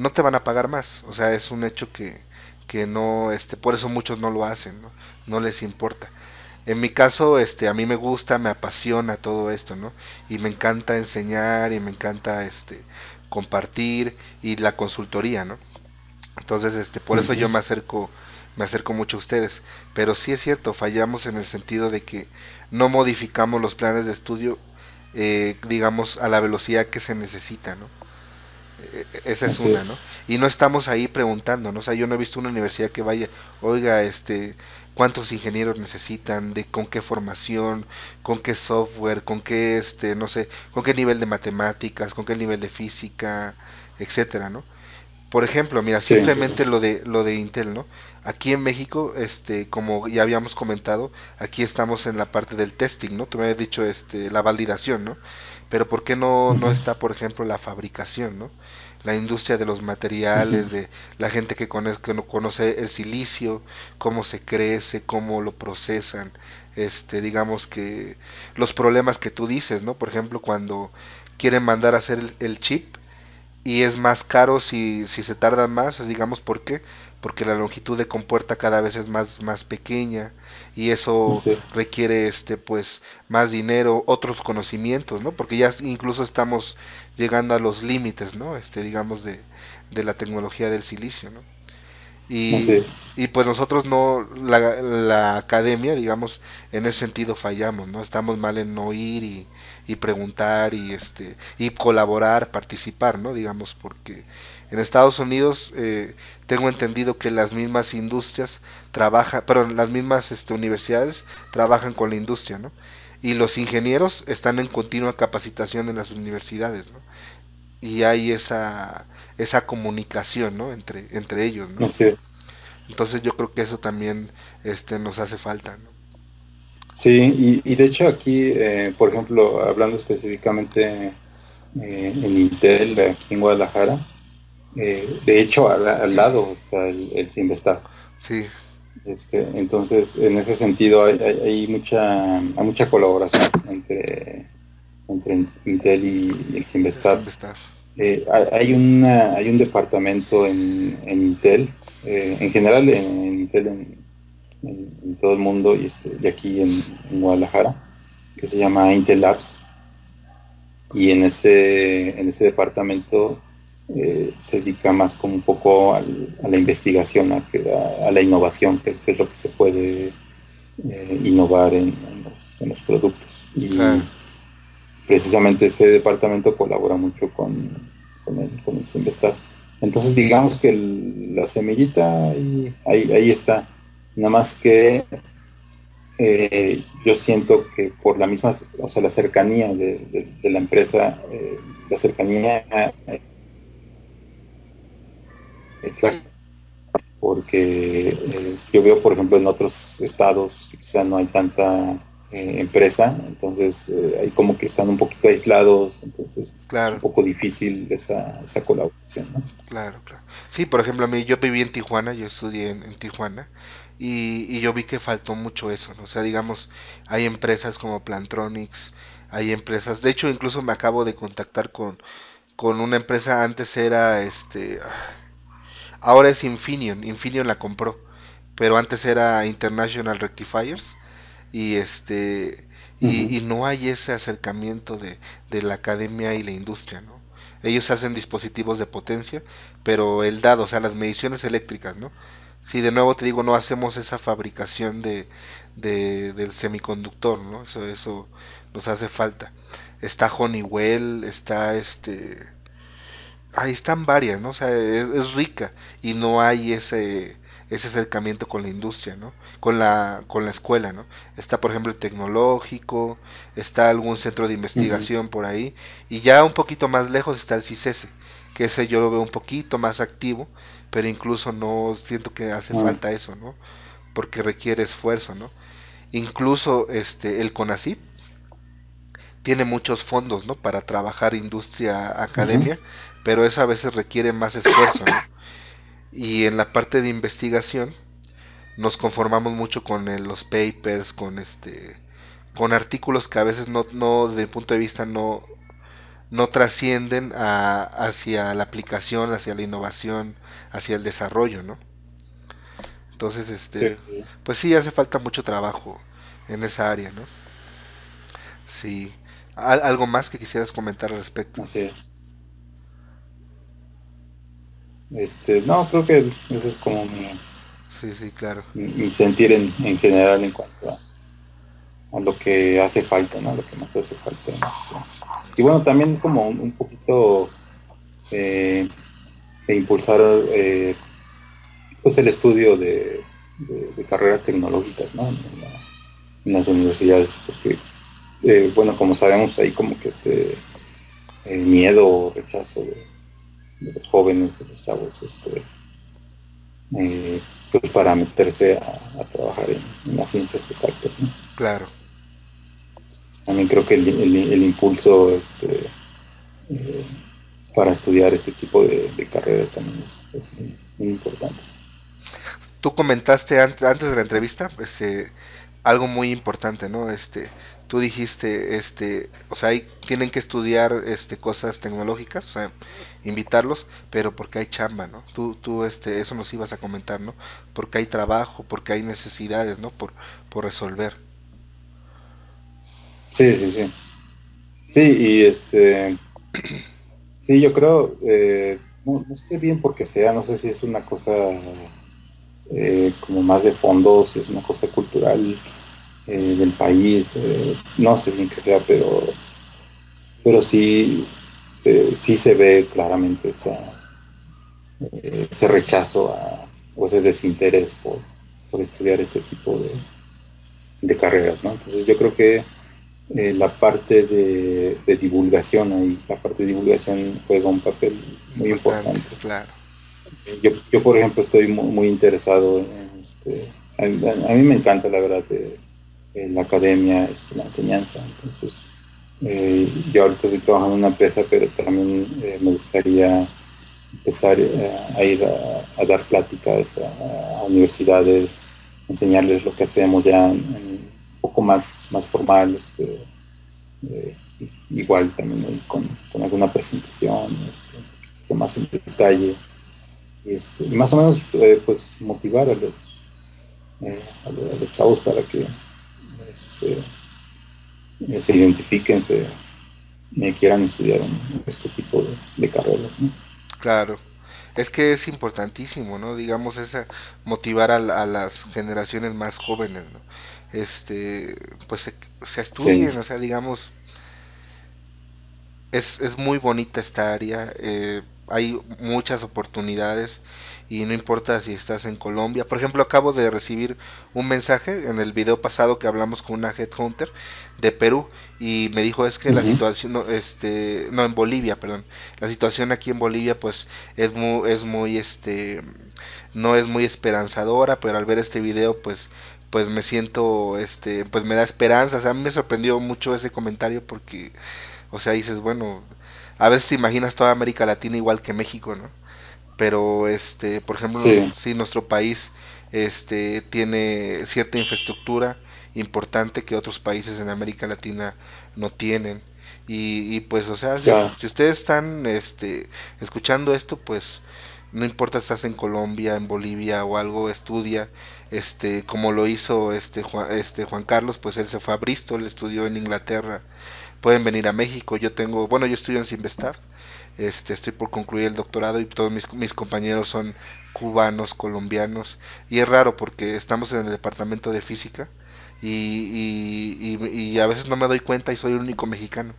te van a pagar más, o sea, es un hecho que no, por eso muchos no lo hacen, ¿no? No les importa. En mi caso, a mí me gusta, me apasiona todo esto, ¿no? Y me encanta enseñar y me encanta, compartir y la consultoría, ¿no? Entonces, por eso yo me acerco mucho a ustedes, pero sí es cierto, fallamos en el sentido de que no modificamos los planes de estudio, digamos, a la velocidad que se necesita, ¿no? Esa es una, ¿no? Y no estamos ahí preguntando, ¿no? O sea, yo no he visto una universidad que vaya, oiga, ¿cuántos ingenieros necesitan? ¿Con qué formación? ¿Con qué software? ¿Con qué, no sé, con qué nivel de matemáticas? ¿Con qué nivel de física? Etcétera, ¿no? Por ejemplo, mira, simplemente lo de Intel, ¿no? Aquí en México, como ya habíamos comentado, aquí estamos en la parte del testing, ¿no? Tú me habías dicho la validación, ¿no? Pero ¿por qué no está, por ejemplo, la fabricación, ¿no? la industria de los materiales, de la gente que conoce el silicio, cómo se crece, cómo lo procesan, digamos que los problemas que tú dices, ¿no? Por ejemplo, cuando quieren mandar a hacer el chip y es más caro si se tardan más, digamos, ¿por qué? Porque la longitud de compuerta cada vez es más pequeña y eso requiere pues más dinero, otros conocimientos, ¿no? Porque ya incluso estamos llegando a los límites, ¿no? Digamos de la tecnología del silicio, ¿no? Y pues nosotros no, la academia, digamos, en ese sentido fallamos, ¿no? Estamos mal en no ir y preguntar y colaborar, participar, ¿no? Digamos, porque en Estados Unidos tengo entendido que las mismas industrias trabajan, perdón, las mismas universidades trabajan con la industria, ¿no? Y los ingenieros están en continua capacitación en las universidades, ¿no? Y hay esa comunicación, ¿no? entre ellos, ¿no? Sí. Entonces yo creo que eso también nos hace falta, ¿no? Sí, y de hecho aquí, por ejemplo, hablando específicamente en Intel, aquí en Guadalajara, de hecho al lado está el Cinvestav. Sí. Entonces, en ese sentido hay mucha colaboración entre Intel y el Cinvestav. Hay un departamento en Intel, en general en Intel en todo el mundo y aquí en Guadalajara, que se llama Intel Labs, y en ese departamento se dedica más como un poco a la investigación, a la innovación, que es lo que se puede innovar en los productos. Y precisamente ese departamento colabora mucho con el Cinvestav. Entonces digamos que la semillita ahí está, nada más que yo siento que por la misma, o sea, la cercanía de la empresa, la cercanía porque yo veo, por ejemplo, en otros estados que quizá no hay tanta empresa, entonces ahí como que están un poquito aislados, entonces claro, es un poco difícil esa colaboración, ¿no? Claro, claro. Sí, por ejemplo, a mí, yo viví en Tijuana, yo estudié en Tijuana, y yo vi que faltó mucho eso, ¿no? O sea, digamos, hay empresas como Plantronics, hay empresas, de hecho incluso me acabo de contactar con una empresa, antes era, ahora es Infineon la compró, pero antes era International Rectifiers, y y no hay ese acercamiento de la academia y la industria, ¿no? Ellos hacen dispositivos de potencia, pero el dado, o sea, las mediciones eléctricas, ¿no? Si de nuevo te digo, no hacemos esa fabricación del semiconductor, ¿no? Eso nos hace falta. Está Honeywell, está ahí están varias, ¿no? O sea, es rica y no hay ese acercamiento con la industria, ¿no? Con la escuela, ¿no? Está, por ejemplo, el tecnológico, está algún centro de investigación por ahí, y ya un poquito más lejos está el CISESE, que ese yo lo veo un poquito más activo, pero incluso no siento que hace falta eso, ¿no? Porque requiere esfuerzo, ¿no? Incluso el CONACYT tiene muchos fondos, ¿no? Para trabajar industria, academia, pero eso a veces requiere más esfuerzo, ¿no? Y en la parte de investigación nos conformamos mucho con los papers, con artículos que a veces no desde el punto de vista no trascienden hacia la aplicación, hacia la innovación, hacia el desarrollo, ¿no? Entonces, pues sí, hace falta mucho trabajo en esa área, ¿no? Sí. ¿Algo más que quisieras comentar al respecto? Así es. No, creo que eso es como sí, claro, mi sentir en general en cuanto a lo que hace falta, ¿no? Lo que más hace falta. Y bueno, también como un poquito de impulsar pues el estudio de carreras tecnológicas, ¿no? En las universidades, porque bueno, como sabemos, hay como que miedo o rechazo de los jóvenes, de los chavos, pues para meterse a trabajar en las ciencias exactas, ¿no? Claro. También creo que el impulso para estudiar este tipo de carreras también es muy importante. Tú comentaste antes de la entrevista algo muy importante, ¿no? Tú dijiste, o sea, tienen que estudiar cosas tecnológicas, o sea, invitarlos, pero porque hay chamba, ¿no? Tú eso nos ibas a comentar, ¿no? Porque hay trabajo, porque hay necesidades, ¿no? Por resolver. Sí, sí, sí. Sí, y sí, yo creo, no sé bien por qué sea, no sé si es una cosa como más de fondo, si es una cosa cultural del país, no sé bien qué sea, pero sí, sí se ve claramente ese rechazo o ese desinterés por estudiar este tipo de carreras, ¿no? Entonces yo creo que la parte de divulgación ahí, la parte de divulgación juega un papel muy importante. Claro. Yo por ejemplo, estoy muy interesado en a mí me encanta, la verdad, la academia, la enseñanza. Entonces, yo ahorita estoy trabajando en una empresa, pero también me gustaría empezar a ir a dar pláticas a universidades, enseñarles lo que hacemos ya en poco más formal, igual también con alguna presentación, un poco más en detalle, y más o menos pues motivar a los chavos para que se identifiquen, quieran estudiar este tipo de carreras, ¿no? Claro. Es que es importantísimo, ¿no? Digamos, motivar a las generaciones más jóvenes, ¿no? Pues se estudien, sí. O sea, digamos, es muy bonita esta área, hay muchas oportunidades y no importa si estás en Colombia. Por ejemplo, acabo de recibir un mensaje en el video pasado que hablamos con una headhunter de Perú y me dijo, es que la situación, en Bolivia, perdón, la situación aquí en Bolivia pues no es muy esperanzadora, pero al ver este video pues me siento, pues me da esperanza. O sea, a mí me sorprendió mucho ese comentario porque, o sea, dices, bueno, a veces te imaginas toda América Latina igual que México, ¿no? Pero, por ejemplo, sí, sí, nuestro país, tiene cierta infraestructura importante que otros países en América Latina no tienen. Y pues, o sea, claro, si ustedes están, escuchando esto, pues no importa si estás en Colombia, en Bolivia o algo, estudia, como lo hizo Juan Carlos, pues él se fue a Bristol, estudió en Inglaterra. Pueden venir a México. Yo estudio en Cinvestav, estoy por concluir el doctorado y todos mis compañeros son cubanos, colombianos, y es raro porque estamos en el departamento de física y a veces no me doy cuenta y soy el único mexicano.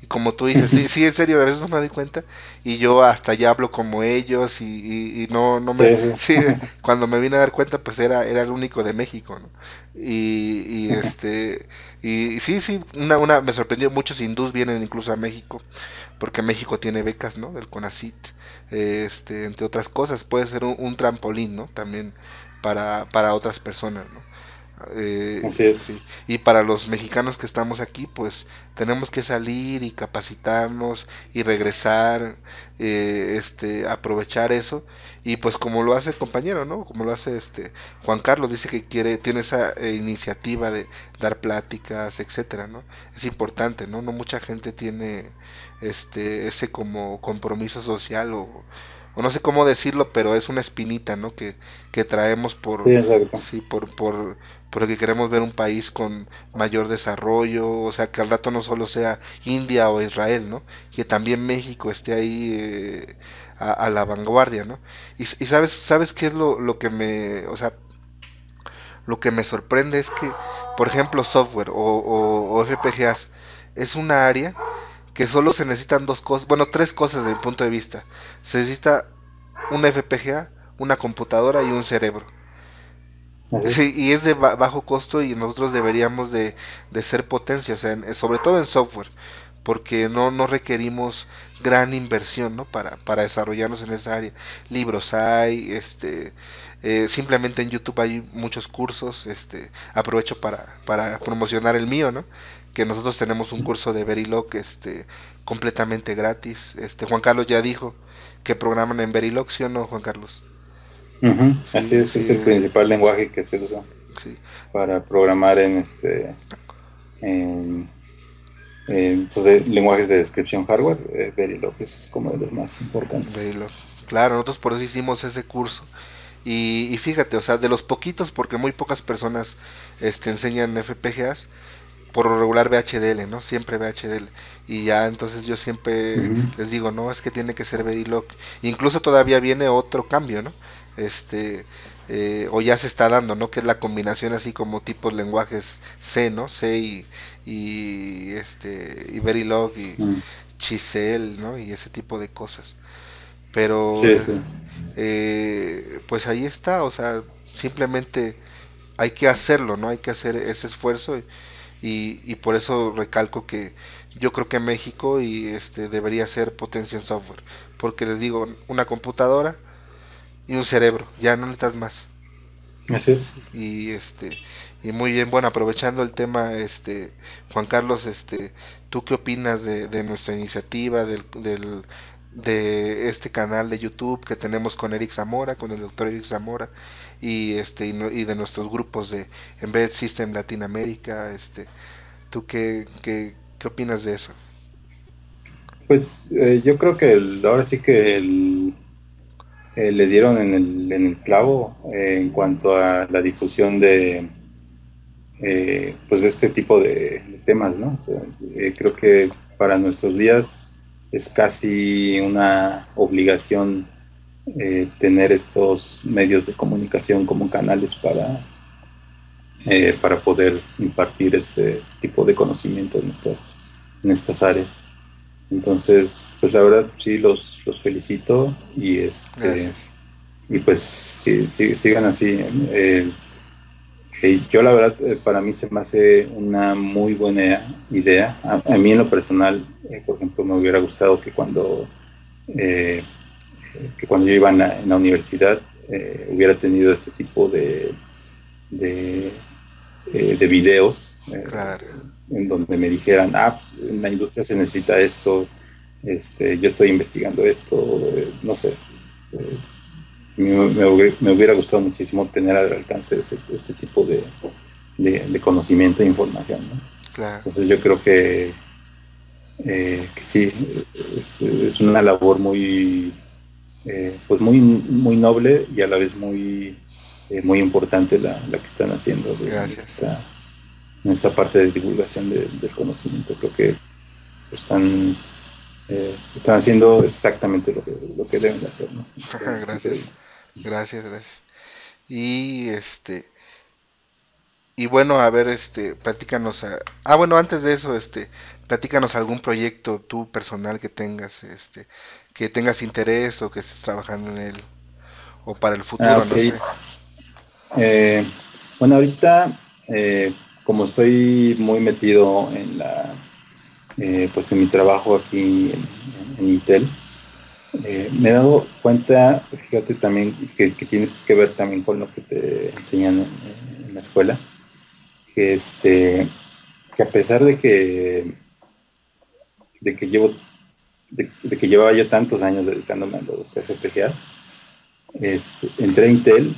Y como tú dices, sí, en serio, a veces no me doy cuenta y yo hasta ya hablo como ellos y no me... Sí. Sí, cuando me vine a dar cuenta, pues era el único de México, ¿no? Y sí, me sorprendió mucho. Hindús vienen incluso a México, porque México tiene becas, ¿no? Del CONACYT, entre otras cosas, puede ser un trampolín, ¿no? También para otras personas, ¿no? Sí. Y para los mexicanos que estamos aquí, pues tenemos que salir y capacitarnos y regresar, aprovechar eso, y pues como lo hace el compañero, ¿no? Como lo hace Juan Carlos, dice que tiene esa iniciativa de dar pláticas, etcétera, ¿no? Es importante, ¿no? No mucha gente tiene ese como compromiso social o no sé cómo decirlo, pero es una espinita, ¿no? Que traemos porque queremos ver un país con mayor desarrollo, o sea, que al rato no solo sea India o Israel, ¿no? Que también México esté ahí a la vanguardia, ¿no? Y ¿sabes qué es lo que me... O sea, lo que me sorprende es que, por ejemplo, software o FPGAs es una área que solo se necesitan dos cosas, bueno, tres cosas desde mi punto de vista. Se necesita una FPGA, una computadora y un cerebro. Sí, y es de bajo costo y nosotros deberíamos de ser potencia, o sea, sobre todo en software, porque no requerimos gran inversión, ¿no? Para desarrollarnos en esa área. Libros hay, simplemente en YouTube hay muchos cursos. Aprovecho para promocionar el mío, ¿no? Que nosotros tenemos un curso de Verilog completamente gratis. Juan Carlos ya dijo que programan en Verilog, ¿sí o no, Juan Carlos? Uh-huh. Sí, así es, sí, es el principal lenguaje que se usa, sí, para programar en entonces, lenguajes de descripción hardware. Verilog es como de los más importantes. Verilog. Claro, nosotros por eso hicimos ese curso. Y fíjate, o sea, de los poquitos, porque muy pocas personas enseñan FPGAs, por lo regular VHDL, ¿no? Siempre VHDL. Y ya, entonces yo siempre les digo, no, es que tiene que ser Verilog. Incluso todavía viene otro cambio, ¿no? O ya se está dando, ¿no? Que es la combinación así como tipos lenguajes C, ¿no? C y Verilog y Chisel, ¿no? Y ese tipo de cosas. Pero sí, sí. Pues ahí está, o sea, simplemente hay que hacerlo, ¿no? Hay que hacer ese esfuerzo y por eso recalco que yo creo que México debería ser potencia en software, porque les digo, una computadora y un cerebro, ya no necesitas más. Así es. Y muy bien, bueno, aprovechando el tema, Juan Carlos, ¿tú qué opinas de nuestra iniciativa, de este canal de YouTube que tenemos con Eric Zamora, con el doctor Eric Zamora, y de nuestros grupos de Embedded System Latinoamérica? ¿Tú qué opinas de eso? Pues yo creo que ahora sí que le dieron en el clavo en cuanto a la difusión de pues de este tipo de temas, ¿no? O sea, creo que para nuestros días es casi una obligación tener estos medios de comunicación como canales para poder impartir este tipo de conocimiento en estas áreas. Entonces, pues la verdad sí los felicito y gracias. Y pues sí, sigan así. Yo la verdad, para mí se me hace una muy buena idea. A mí en lo personal, por ejemplo, me hubiera gustado que cuando yo iba en la universidad hubiera tenido este tipo de videos, claro, en donde me dijeran, en la industria se necesita esto, yo estoy investigando esto, no sé. Me hubiera gustado muchísimo tener al alcance este tipo de conocimiento e información, ¿no? Claro. Entonces yo creo que sí, es una labor muy pues muy noble y a la vez muy importante la que están haciendo en esta parte de divulgación del conocimiento. Creo que están haciendo exactamente lo que deben hacer, ¿no? Gracias. Y y bueno, a ver, platícanos bueno, antes de eso, platícanos algún proyecto tú personal que tengas, interés o que estés trabajando en él, o para el futuro. Okay. No sé. Bueno, ahorita como estoy muy metido en la pues en mi trabajo aquí en Intel, me he dado cuenta, fíjate también, que tiene que ver también con lo que te enseñan en la escuela, que que a pesar de que llevaba yo tantos años dedicándome a los FPGAs, entré a Intel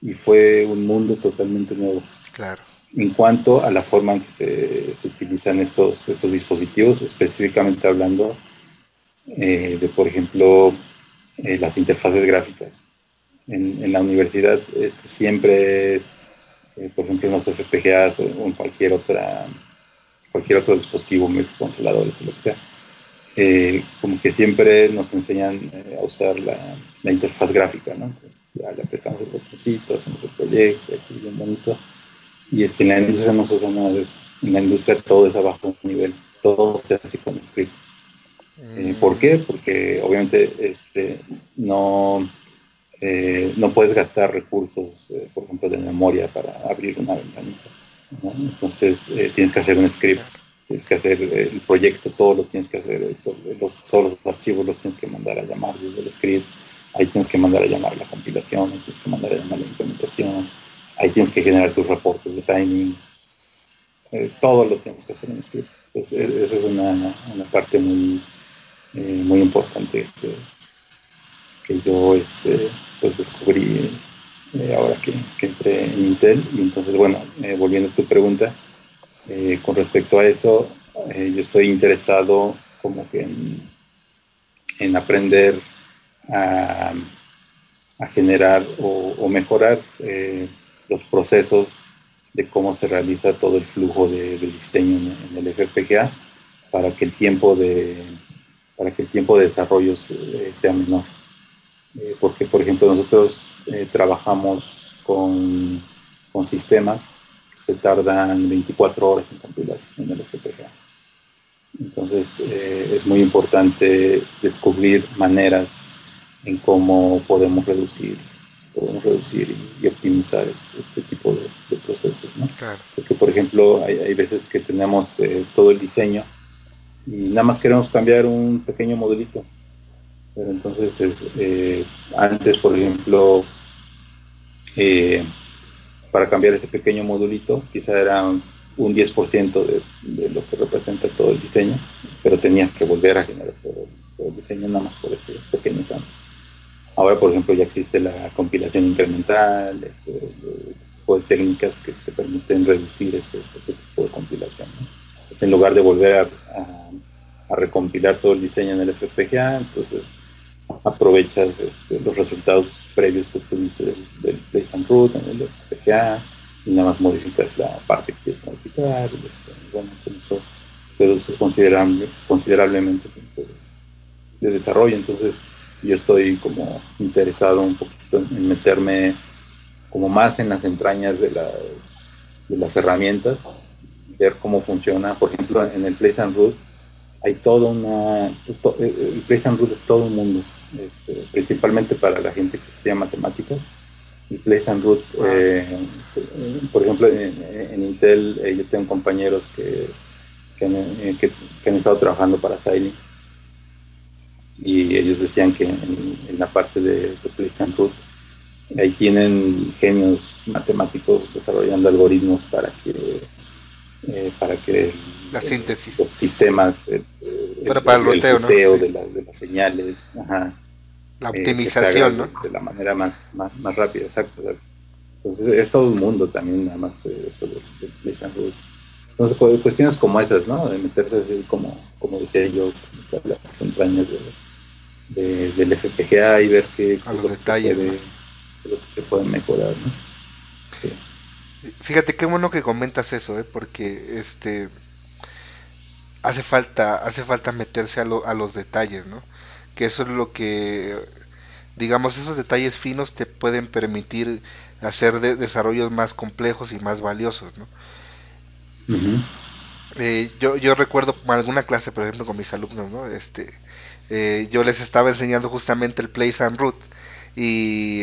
y fue un mundo totalmente nuevo. Claro. En cuanto a la forma en que se utilizan estos dispositivos, específicamente hablando de, por ejemplo, las interfaces gráficas. En la universidad siempre, por ejemplo, en los FPGAs o en cualquier otro dispositivo, microcontroladores o lo que sea, como que siempre nos enseñan a usar la interfaz gráfica, ¿no? Entonces, ya le apretamos los botoncitos, hacemos el proyecto, aquí bien bonito. Y en la industria no se usa nada de eso. En la industria todo es abajo un nivel, todo se hace con scripts. ¿Por qué? Porque obviamente no puedes gastar recursos, por ejemplo, de memoria para abrir una ventanita, ¿no? Entonces tienes que hacer un script tienes que hacer el proyecto, todo lo tienes que hacer, todos los archivos los tienes que mandar a llamar desde el script, ahí tienes que mandar a llamar la compilación, ahí tienes que mandar a llamar la implementación, ahí tienes que generar tus reportes de timing, todo lo tienes que hacer en script. Entonces, esa es una parte muy, muy importante que yo pues descubrí ahora que entré en Intel. Y entonces, bueno, volviendo a tu pregunta, con respecto a eso, yo estoy interesado como que en aprender a generar o mejorar los procesos de cómo se realiza todo el flujo de diseño en el FPGA para que el tiempo de desarrollo sea menor. Porque, por ejemplo, nosotros trabajamos con sistemas que se tardan 24 horas en compilar en el FPGA. Entonces, es muy importante descubrir maneras en cómo podemos reducir y optimizar este tipo de procesos, ¿no? Claro. Porque, por ejemplo, hay veces que tenemos todo el diseño y nada más queremos cambiar un pequeño modelito. Pero entonces, antes, por ejemplo, para cambiar ese pequeño modulito, quizá era un 10% de lo que representa todo el diseño, pero tenías que volver a generar todo el diseño nada más por ese pequeño cambio. Ahora, por ejemplo, ya existe la compilación incremental, tipo de técnicas que te permiten reducir ese tipo de compilación, ¿no? Entonces, en lugar de volver a recompilar todo el diseño en el FPGA, entonces aprovechas los resultados previos que obtuviste del Place and Route en el FPGA y nada más modificas la parte que quieres modificar. Bueno, eso reduces considerablemente de desarrollo. Entonces yo estoy como interesado un poquito en meterme como más en las entrañas de las herramientas, ver cómo funciona. Por ejemplo, en el Place and Route hay el Place and Route es todo un mundo, principalmente para la gente que estudia matemáticas. El Place and Route, por ejemplo, en Intel yo tengo compañeros que han estado trabajando para Xilinx y ellos decían que en la parte de Place and Route ahí tienen genios matemáticos desarrollando algoritmos para que la síntesis, los sistemas, para el ruteo, ¿no? Sí. de las señales, ajá, la optimización, ¿no? De la manera más rápida, exacto. Entonces, es todo un mundo también, nada más eso de Place and Route. Entonces, cuestiones como esas, ¿no? De meterse así, como decía yo, las entrañas del FPGA y ver qué los detalles, lo que se pueden mejorar, ¿no? Sí. Fíjate qué bueno que comentas eso, porque hace falta meterse a los detalles, ¿no? Que eso es lo que, digamos, esos detalles finos te pueden permitir hacer desarrollos más complejos y más valiosos, ¿no? Uh-huh. Yo recuerdo alguna clase, por ejemplo, con mis alumnos, ¿no? Yo les estaba enseñando justamente el Place and Route y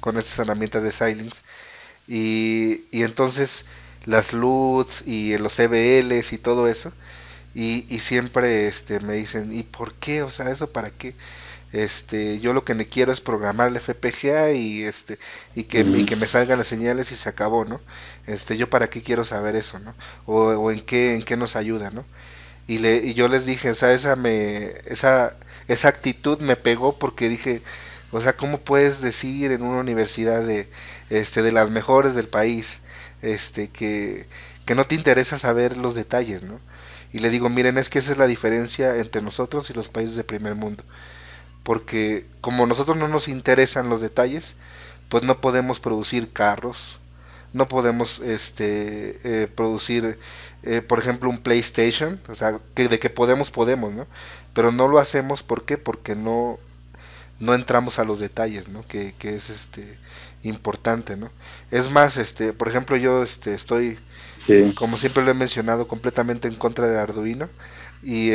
con estas herramientas de Xilinx. Y entonces las LUTs y los EBLs y todo eso, y siempre me dicen, ¿y por qué? O sea, ¿eso para qué? Yo lo que me quiero es programar el FPGA y que me salgan las señales y se acabó, ¿no? Yo para qué quiero saber eso, ¿no? O en qué nos ayuda, ¿no? Y yo les dije, o sea, esa actitud me pegó porque dije, o sea, ¿cómo puedes decir en una universidad de las mejores del país que no te interesa saber los detalles, ¿no? Y le digo, miren, es que esa es la diferencia entre nosotros y los países de primer mundo. Porque como nosotros no nos interesan los detalles, pues no podemos producir carros, no podemos producir, por ejemplo, un PlayStation, o sea, que podemos, ¿no? Pero no lo hacemos, ¿por qué? Porque no entramos a los detalles, ¿no? Que es importante, ¿no? Es más, por ejemplo, yo estoy, sí, como siempre lo he mencionado, completamente en contra de Arduino y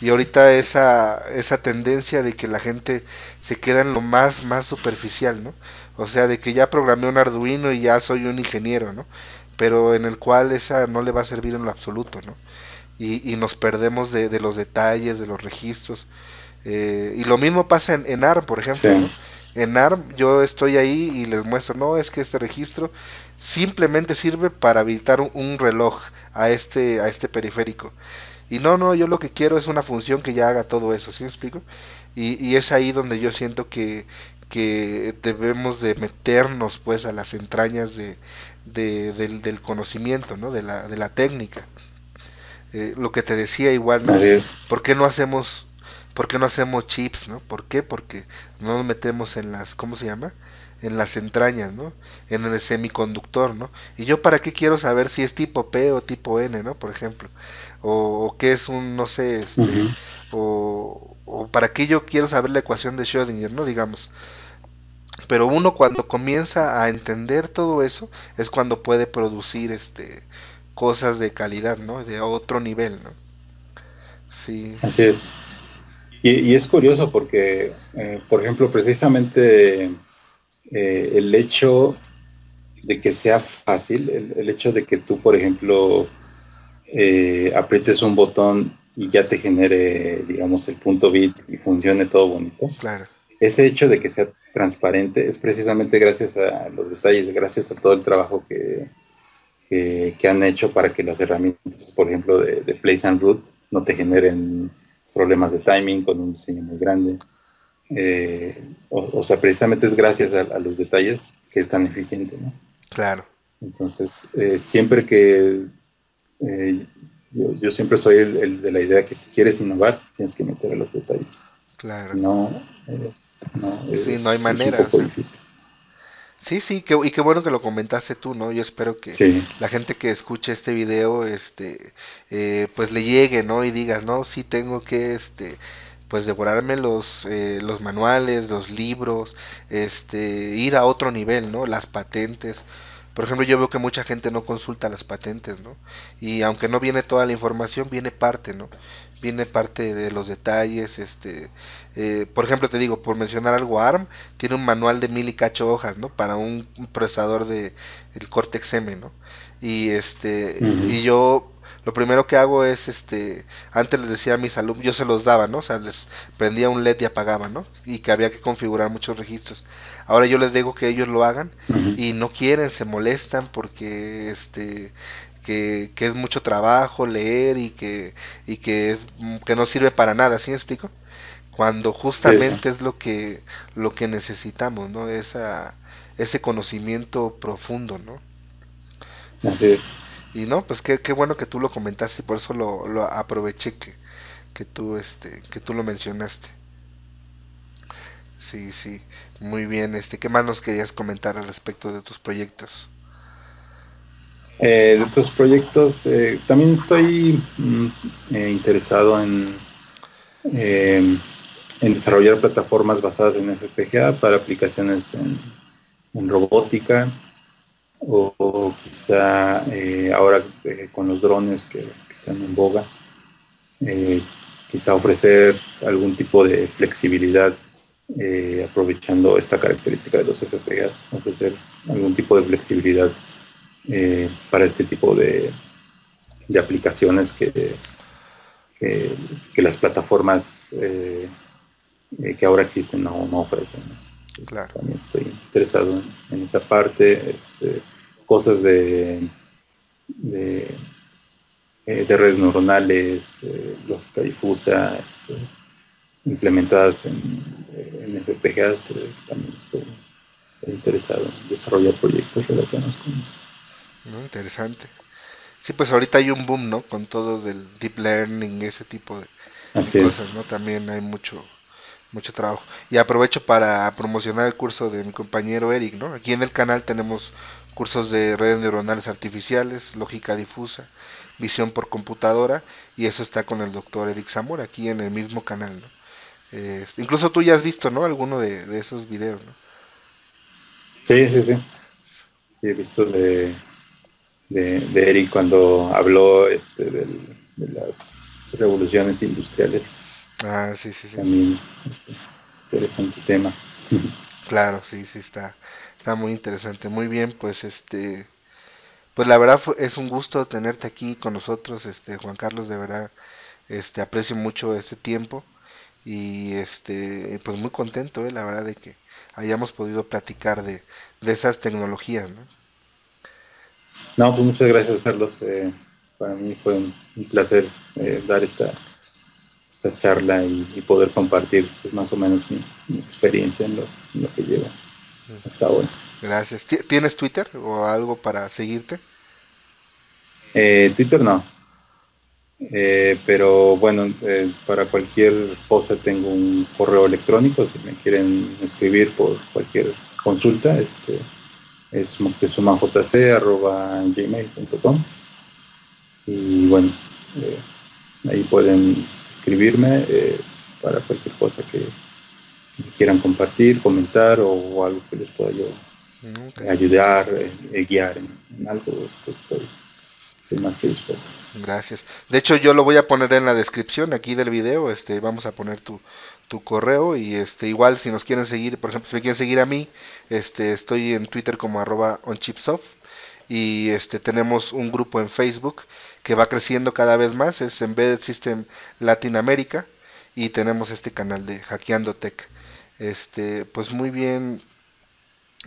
y ahorita esa tendencia de que la gente se queda en lo más superficial, ¿no? O sea, de que ya programé un Arduino y ya soy un ingeniero, ¿no? pero en el cual esa no le va a servir en lo absoluto, ¿no? Y nos perdemos de los detalles, de los registros. Y lo mismo pasa en ARM, por ejemplo. Sí. ¿No? En ARM yo estoy ahí y les muestro, no, es que este registro simplemente sirve para habilitar un reloj a este periférico. Y no, yo lo que quiero es una función que ya haga todo eso, ¿sí me explico? Y es ahí donde yo siento que debemos de meternos pues a las entrañas del conocimiento, ¿no? De la técnica. Lo que te decía igual, ¿no? ¿Por qué no hacemos chips, ¿no? ¿Por qué? Porque no nos metemos en las, ¿cómo se llama? En las entrañas, ¿no? En el semiconductor, ¿no? ¿Y yo para qué quiero saber si es tipo P o tipo N, ¿no? Por ejemplo. O qué es un, no sé, o para qué yo quiero saber la ecuación de Schrödinger, ¿no? Digamos. Pero uno cuando comienza a entender todo eso es cuando puede producir cosas de calidad, ¿no? De otro nivel, ¿no? Sí. Así es. Y es curioso porque, por ejemplo, precisamente el hecho de que sea fácil, el hecho de que tú, por ejemplo, aprietes un botón y ya te genere, digamos, el punto bit y funcione todo bonito. Claro. Ese hecho de que sea transparente es precisamente gracias a los detalles, gracias a todo el trabajo que han hecho para que las herramientas, por ejemplo, de Place and Route no te generen problemas de timing con un diseño muy grande. O sea, precisamente es gracias a los detalles que es tan eficiente, ¿no? Claro. Entonces, siempre que... yo siempre soy el de la idea que si quieres innovar, tienes que meter a los detalles. Claro. No hay manera. O sea. Sí, y qué bueno que lo comentaste tú, ¿no? Yo espero que la gente que escuche este video, pues le llegue, ¿no? Y digas, no, sí tengo que, pues devorarme los manuales, los libros, ir a otro nivel, ¿no? Las patentes. Por ejemplo, yo veo que mucha gente no consulta las patentes, ¿no? Y aunque no viene toda la información, viene parte, ¿no? Viene parte de los detalles, por ejemplo, te digo, por mencionar algo, ARM tiene un manual de 1000 y cacho hojas, ¿no? Para un procesador del Cortex M, ¿no? Y y yo lo primero que hago es, antes les decía a mis alumnos, yo se los daba, ¿no? O sea, les prendía un LED y apagaba, ¿no? Y que había que configurar muchos registros. Ahora yo les digo que ellos lo hagan y no quieren, se molestan porque, que es mucho trabajo leer y que no sirve para nada, ¿sí me explico? Cuando justamente es lo que necesitamos, ¿no? Ese conocimiento profundo, ¿no? Sí. Y no, pues qué bueno que tú lo comentaste, por eso lo aproveché que tú lo mencionaste. Sí, muy bien. ¿Qué más nos querías comentar al respecto de tus proyectos? De tus proyectos, también estoy interesado en desarrollar plataformas basadas en FPGA para aplicaciones en robótica. O quizá ahora con los drones que están en boga, quizá ofrecer algún tipo de flexibilidad aprovechando esta característica de los FPGAs, ofrecer algún tipo de flexibilidad para este tipo de aplicaciones que las plataformas que ahora existen no ofrecen, ¿no? Claro. También estoy interesado en esa parte, cosas de redes neuronales, lógica difusa, implementadas en FPGAs, también estoy interesado en desarrollar proyectos relacionados con eso. No, interesante. Sí, pues ahorita hay un boom, ¿no? Con todo del deep learning, ese tipo de cosas, ¿no? También hay mucho trabajo. Y aprovecho para promocionar el curso de mi compañero Eric, ¿no? Aquí en el canal tenemos cursos de redes neuronales artificiales, lógica difusa, visión por computadora, y eso está con el doctor Eric Zamora, aquí en el mismo canal, ¿no? Incluso tú ya has visto, ¿no? Alguno de esos videos, ¿no? Sí. He visto de Eric cuando habló de las revoluciones industriales. Ah, sí. También interesante tema. Claro, sí, está muy interesante. Muy bien, pues pues la verdad es un gusto tenerte aquí con nosotros, Juan Carlos, de verdad, aprecio mucho este tiempo y pues muy contento, la verdad, de que hayamos podido platicar de esas tecnologías, ¿no? No, pues muchas gracias, Carlos. Para mí fue un placer dar esta charla y poder compartir, pues, más o menos mi experiencia en lo que llevo hasta ahora. Gracias. ¿Tienes Twitter o algo para seguirte? Twitter no. Pero bueno, para cualquier cosa tengo un correo electrónico, si me quieren escribir por cualquier consulta, es moctezumajc@gmail.com. Y bueno, ahí pueden escribirme para cualquier cosa que quieran compartir, comentar o algo que les pueda yo ayudar, guiar en algo. Estoy más que dispuesto. Gracias. De hecho, yo lo voy a poner en la descripción aquí del video. Vamos a poner tu correo y igual si nos quieren seguir, por ejemplo, si me quieren seguir a mí, estoy en Twitter como @onchipsoft. Y tenemos un grupo en Facebook que va creciendo cada vez más, es Embedded System Latinoamérica, y tenemos este canal de Hackeando Tech. Pues muy bien,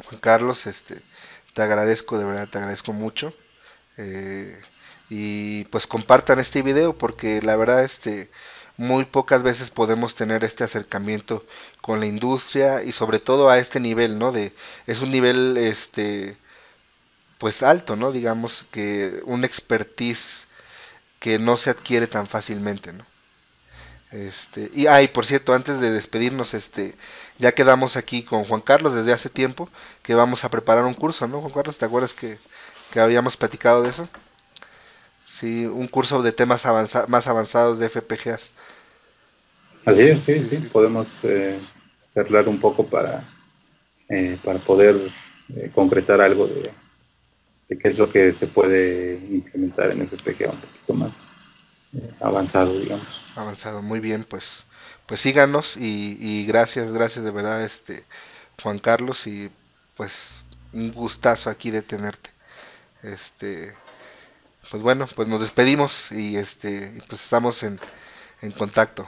Juan Carlos, te agradezco, de verdad, te agradezco mucho. Y pues compartan este video, porque la verdad muy pocas veces podemos tener este acercamiento con la industria, y sobre todo a este nivel, ¿no? Es un nivel pues alto, ¿no? Digamos que un expertise que no se adquiere tan fácilmente, ¿no? Y por cierto, antes de despedirnos, ya quedamos aquí con Juan Carlos desde hace tiempo que vamos a preparar un curso, ¿no, Juan Carlos? ¿Te acuerdas que habíamos platicado de eso? Sí, un curso de temas más avanzados de FPGAs. Así es, sí. Podemos charlar un poco para poder concretar algo de qué es lo que se puede implementar en FPGA un poquito más avanzado, digamos. Avanzado, muy bien, pues síganos y gracias de verdad, Juan Carlos, y pues un gustazo aquí de tenerte. Pues bueno, pues nos despedimos y pues estamos en contacto.